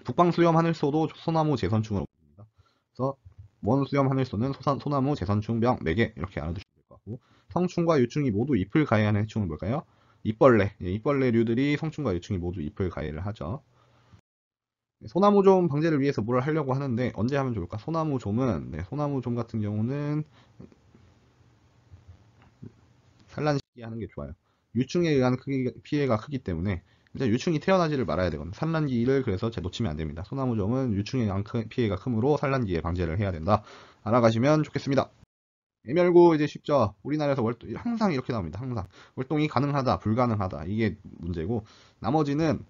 북방수염 하늘소도 소나무 재선충을 옮깁니다. 그래서 원수염 하늘소는 소나무 재선충병 4개 이렇게 알아두시면 될 것 같고, 성충과 유충이 모두 잎을 가해하는 해충은 뭘까요? 잎벌레, 잎벌레류들이 성충과 유충이 모두 잎을 가해를 하죠. 소나무좀 방제를 위해서 뭘 하려고 하는데 언제 하면 좋을까? 소나무좀은 소나무좀 같은 경우는 산란 시기에 하는 게 좋아요. 유충에 의한 피해가 크기 때문에 이제 유충이 태어나지를 말아야 되거든요. 산란기를 그래서 놓치면 안 됩니다. 소나무점은 유충에 의한 피해가 크므로 산란기에 방제를 해야 된다. 알아가시면 좋겠습니다. 애멸구 이제 쉽죠. 우리나라에서 항상 이렇게 나옵니다. 항상 월동이 가능하다, 불가능하다 이게 문제고, 나머지는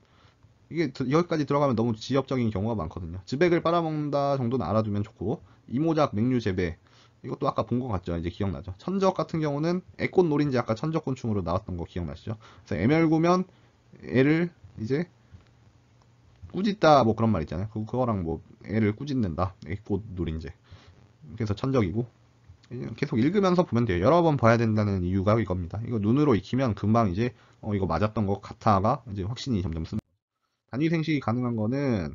이게 여기까지 들어가면 너무 지엽적인 경우가 많거든요. 즈백을 빨아먹는다 정도는 알아두면 좋고, 이모작, 맹류재배 이것도 아까 본 것 같죠? 이제 기억나죠? 천적 같은 경우는 애꽃 노린지 아까 천적곤충으로 나왔던 거 기억나시죠? 그래서 애멸구면 애를 이제 꾸짖다 뭐 그런 말 있잖아요. 그거랑 뭐 애를 꾸짖는다, 애꽃 노린지. 그래서 천적이고, 계속 읽으면서 보면 돼요. 여러 번 봐야 된다는 이유가 이겁니다. 이거 눈으로 익히면 금방 이제 이거 맞았던 것 같아가 이제 확신이 점점 쓰는 거예요. 단위 생식이 가능한 거는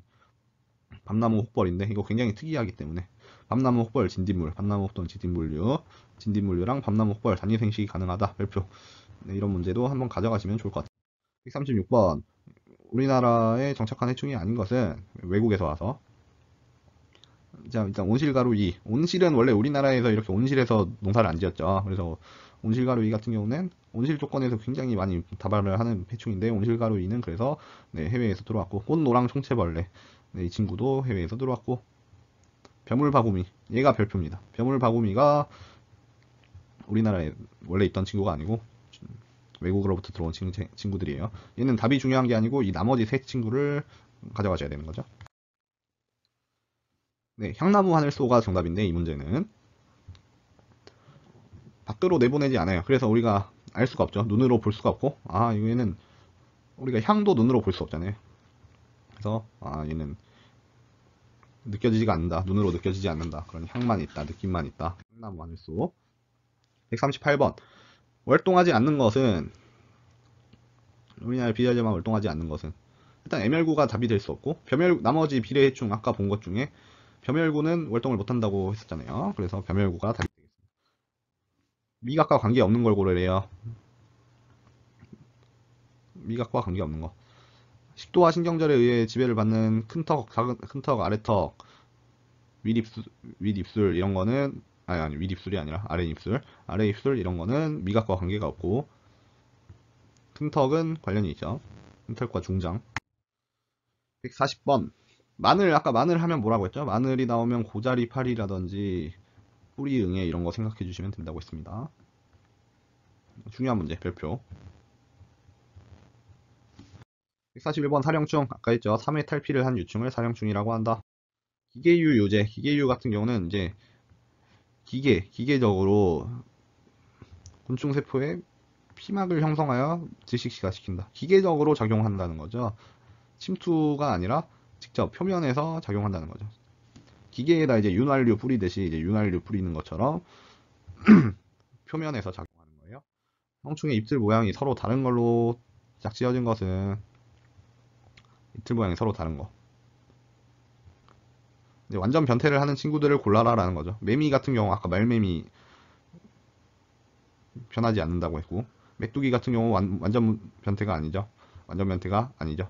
밤나무 혹벌인데 이거 굉장히 특이하기 때문에 밤나무 혹벌 진딧물, 밤나무 혹벌 진딧물류, 진딧물류랑 밤나무 혹벌 단위 생식이 가능하다 발표. 네, 이런 문제도 한번 가져가시면 좋을 것 같아요. 136번 우리나라에 정착한 해충이 아닌 것은 외국에서 와서. 자, 일단 온실가루 이. 온실은 원래 우리나라에서 이렇게 온실에서 농사를 안 지었죠. 그래서 온실가루 이 같은 경우는 온실 조건에서 굉장히 많이 다발을 하는 해충인데, 온실가루 이는 그래서 네, 해외에서 들어왔고, 꽃노랑 총체벌레 네, 이 친구도 해외에서 들어왔고, 벼물바구미 얘가 별표입니다. 벼물바구미가 우리나라에 원래 있던 친구가 아니고 외국으로부터 들어온 친구들이에요. 얘는 답이 중요한 게 아니고 이 나머지 세 친구를 가져가셔야 되는 거죠. 네, 향나무 하늘소가 정답인데 이 문제는 밖으로 내보내지 않아요. 그래서 우리가 알 수가 없죠. 눈으로 볼 수가 없고, 아 얘는 우리가 향도 눈으로 볼 수 없잖아요. 그래서 아 얘는 느껴지지가 않는다, 눈으로 느껴지지 않는다, 그런 향만 있다, 느낌만 있다. 향나무 하늘소. 138번 월동하지 않는 것은, 우리나라 비례해만 월동하지 않는 것은 일단 애멸구가 답이 될 수 없고, 나머지 비례해충 아까 본 것 중에 벼멸구는 월동을 못한다고 했었잖아요. 그래서 벼멸구가 답이 되겠습니다. 미각과 관계없는 걸 고르래요. 미각과 관계없는 거. 식도와 신경절에 의해 지배를 받는 큰턱, 큰턱, 아래턱, 윗입술 이런 거는 아니 윗입술이 아니라 아래 입술 이런 거는 미각과 관계가 없고, 큰턱은 관련이 있죠. 큰턱과 중장. 140번 마늘. 아까 마늘 하면 뭐라고 했죠? 마늘이 나오면 고자리 파리라든지 뿌리 응애 이런 거 생각해 주시면 된다고 했습니다. 중요한 문제 별표. 141번 사령충. 아까 했죠. 3회 탈피를 한 유충을 사령충이라고 한다. 기계유 요제. 기계유 같은 경우는 이제 기계적으로 곤충세포에 피막을 형성하여 질식시킨다. 기계적으로 작용한다는 거죠. 침투가 아니라 직접 표면에서 작용한다는 거죠. 기계에다 이제 윤활유 뿌리듯이 이제 윤활유 뿌리는 것처럼 표면에서 작용하는 거예요. 성충의 잎틀 모양이 서로 다른 걸로 짝지어진 것은, 잎틀 모양이 서로 다른 거. 이제 완전 변태를 하는 친구들을 골라라라는 거죠. 매미 같은 경우 아까 말매미 변하지 않는다고 했고, 메뚜기 같은 경우 완전 변태가 아니죠. 완전 변태가 아니죠.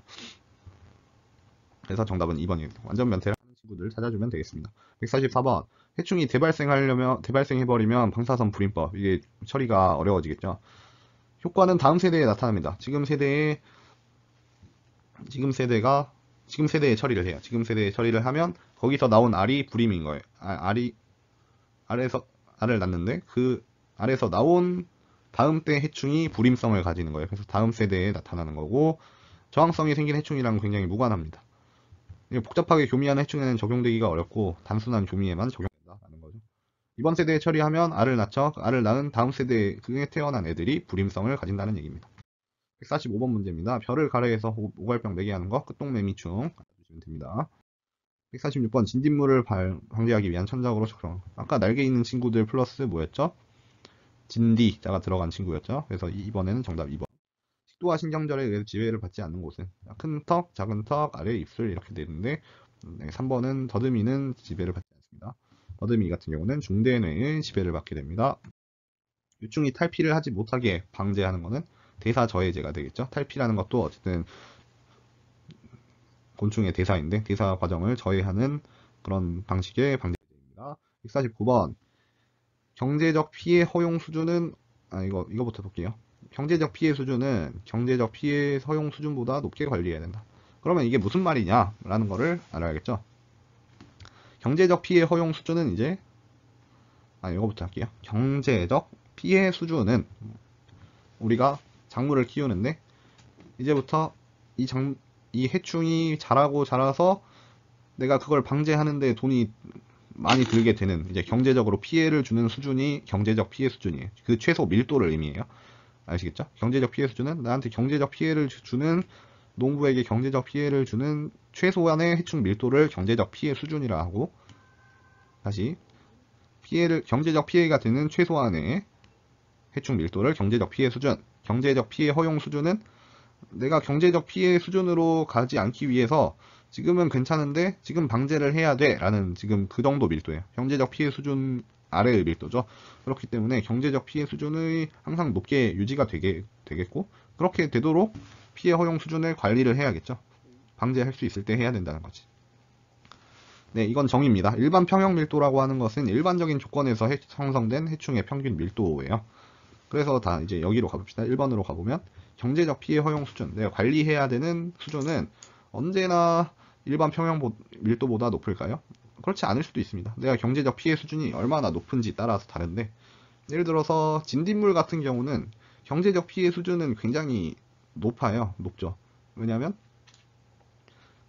그래서 정답은 2번입니다. 완전 변태를 하는 친구들 찾아주면 되겠습니다. 144번. 해충이 대발생해버리면 방사선 불임법. 이게 처리가 어려워지겠죠. 효과는 다음 세대에 나타납니다. 지금 세대에 처리를 해요. 지금 세대에 처리를 하면 거기서 나온 알이 불임인 거예요. 알이 알에서 알을 낳는데 그 알에서 나온 다음 때 해충이 불임성을 가지는 거예요. 그래서 다음 세대에 나타나는 거고, 저항성이 생긴 해충이랑 굉장히 무관합니다. 복잡하게 교미하는 해충에는 적용되기가 어렵고 단순한 교미에만 적용된다라는 거죠. 이번 세대에 처리하면 알을 낳죠. 알을 낳은 다음 세대에 태어난 애들이 불임성을 가진다는 얘기입니다. 145번 문제입니다. 벼를 가래해서 오갈병 매개하는 거, 끝동매미충 알아주시면 됩니다. 146번 진딧물을 방지하기 위한 천적으로 적용. 아까 날개 있는 친구들 플러스 뭐였죠? 진디자가 들어간 친구였죠. 그래서 이번에는 정답 2번. 식도와 신경절에 의해서 지배를 받지 않는 곳은 큰 턱, 작은 턱, 아래 입술 이렇게 되는데 3번은 더듬이는 지배를 받지 않습니다. 더듬이 같은 경우는 중대뇌의 지배를 받게 됩니다. 유충이 탈피를 하지 못하게 방제하는 것은 대사저해제가 되겠죠. 탈피라는 것도 어쨌든 곤충의 대사인데 대사 과정을 저해하는 그런 방식의 방제제입니다. 149번 경제적 피해 허용 수준은 이거부터 볼게요. 경제적 피해 수준은 경제적 피해 허용 수준보다 높게 관리해야 된다. 그러면 이게 무슨 말이냐 라는 거를 알아야겠죠. 경제적 피해 허용 수준은 이제 이거부터 할게요. 경제적 피해 수준은 우리가 작물을 키우는데 이제부터 이 해충이 자라고 자라서 내가 그걸 방제하는데 돈이 많이 들게 되는, 이제 경제적으로 피해를 주는 수준이 경제적 피해 수준이에요. 그 최소 밀도를 의미해요. 아시겠죠? 경제적 피해 수준은 나한테 경제적 피해를 주는, 농부에게 경제적 피해를 주는 최소한의 해충 밀도를 경제적 피해 수준이라 하고, 다시 경제적 피해가 되는 최소한의 해충 밀도를 경제적 피해 수준, 경제적 피해 허용 수준은 내가 경제적 피해 수준으로 가지 않기 위해서 지금은 괜찮은데 지금 방제를 해야 돼 라는, 지금 그 정도 밀도예요. 경제적 피해 수준 아래의 밀도죠. 그렇기 때문에 경제적 피해 수준이 항상 높게 유지가 되겠고 그렇게 되도록 피해 허용 수준을 관리를 해야겠죠. 방제할 수 있을 때 해야 된다는 거지. 네, 이건 정의입니다. 일반 평형 밀도라고 하는 것은 일반적인 조건에서 형성된 해충의 평균 밀도예요. 그래서 다 이제 여기로 가봅시다. 1번으로 가보면 경제적 피해 허용 수준, 내가 관리해야 되는 수준은 언제나 일반 평형 밀도보다 높을까요? 그렇지 않을 수도 있습니다. 내가 경제적 피해 수준이 얼마나 높은지 따라서 다른데, 예를 들어서 진딧물 같은 경우는 경제적 피해 수준은 굉장히 높아요. 높죠. 왜냐하면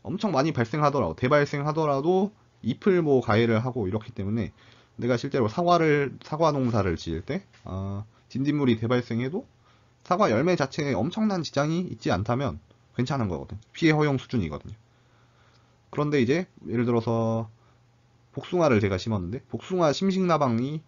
엄청 많이 발생하더라도, 대발생하더라도 잎을 가해를 하고 이렇기 때문에, 내가 실제로 사과 농사를 지을 때 진딧물이 대발생해도 사과 열매 자체에 엄청난 지장이 있지 않다면 괜찮은 거거든. 피해 허용 수준이거든요. 그런데 이제 예를 들어서 복숭아를 제가 심었는데 복숭아 심식나방이라면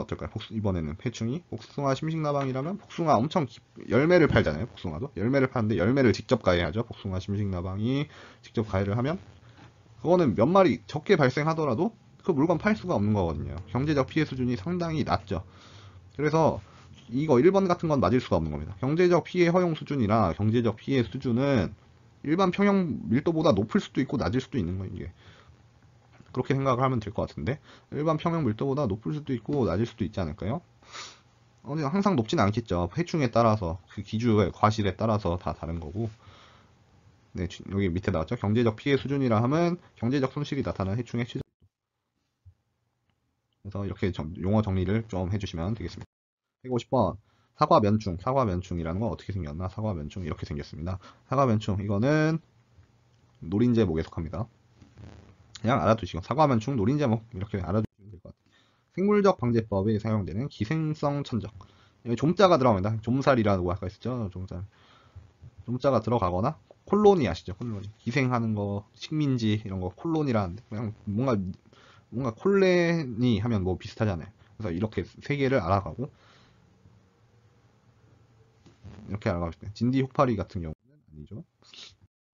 어떨까요? 이번에는 해충이 복숭아 심식나방이라면 복숭아 엄청 열매를 팔잖아요. 복숭아도 열매를 파는데 열매를 직접 가해하죠. 복숭아 심식나방이 직접 가해를 하면 그거는 몇 마리 적게 발생하더라도 그 물건 팔 수가 없는 거거든요. 경제적 피해 수준이 상당히 낮죠. 그래서 이거 1번 같은 건 맞을 수가 없는 겁니다. 경제적 피해 허용 수준이라 경제적 피해 수준은 일반 평형 밀도보다 높을 수도 있고 낮을 수도 있는 거예요. 이게 그렇게 생각을 하면 될 것 같은데, 일반 평형 밀도보다 높을 수도 있고 낮을 수도 있지 않을까요? 항상 높진 않겠죠. 해충에 따라서 그 기준의 과실에 따라서 다 다른 거고. 네, 여기 밑에 나왔죠. 경제적 피해 수준이라 하면 경제적 손실이 나타나는 해충의 시점. 그래서 이렇게 용어 정리를 좀 해주시면 되겠습니다. 150번 사과면충, 사과면충이라는 건 어떻게 생겼나? 사과면충 이렇게 생겼습니다. 사과면충 이거는 노린제목에 속합니다. 그냥 알아두시고 사과면충, 노린제목 이렇게 알아두시면 될 것 같아요. 생물적 방제법에 사용되는 기생성 천적. 여기 좀자가 들어갑니다. 좀살이라고 아까 했었죠. 좀살. 좀자가 들어가거나 콜로니 아시죠? 콜로니. 기생하는 거, 식민지 이런 거 콜로니라는데 그냥 뭔가 콜레니 하면 비슷하잖아요. 그래서 이렇게 세 개를 알아가고 이렇게 알아가고 싶네요. 진디 혹파리 같은 경우는 아니죠.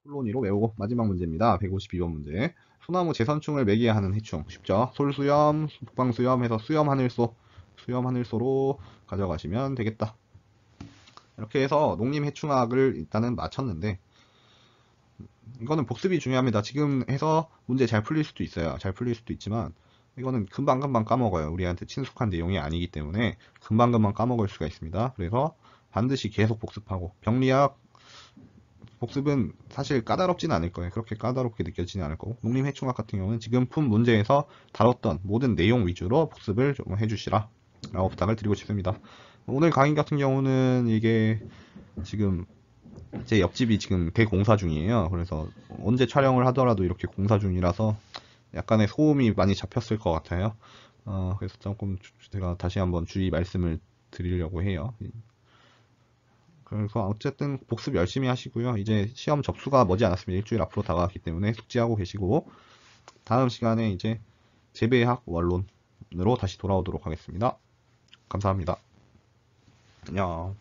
콜로니로 외우고 마지막 문제입니다. 152번 문제. 소나무 재선충을 매개하는 해충. 쉽죠? 솔수염, 북방수염 해서 수염하늘소, 수염하늘소로 가져가시면 되겠다. 이렇게 해서 농림해충학을 일단은 마쳤는데 이거는 복습이 중요합니다. 지금 해서 문제 잘 풀릴 수도 있어요. 잘 풀릴 수도 있지만 이거는 금방금방 까먹어요. 우리한테 친숙한 내용이 아니기 때문에 금방금방 까먹을 수가 있습니다. 그래서 반드시 계속 복습하고, 병리학 복습은 사실 까다롭진 않을 거예요. 그렇게 까다롭게 느껴지진 않을 거고, 농림해충학 같은 경우는 지금 푼 문제에서 다뤘던 모든 내용 위주로 복습을 좀 해주시라 라고 부탁을 드리고 싶습니다. 오늘 강의 같은 경우는 이게 지금 제 옆집이 지금 대공사 중이에요. 그래서 언제 촬영을 하더라도 이렇게 공사 중이라서 약간의 소음이 많이 잡혔을 것 같아요. 그래서 조금 제가 다시 한번 주의 말씀을 드리려고 해요. 그래서 어쨌든 복습 열심히 하시고요. 이제 시험 접수가 머지않았습니다. 일주일 앞으로 다가왔기 때문에 숙지하고 계시고, 다음 시간에 이제 재배학 원론으로 다시 돌아오도록 하겠습니다. 감사합니다. 안녕.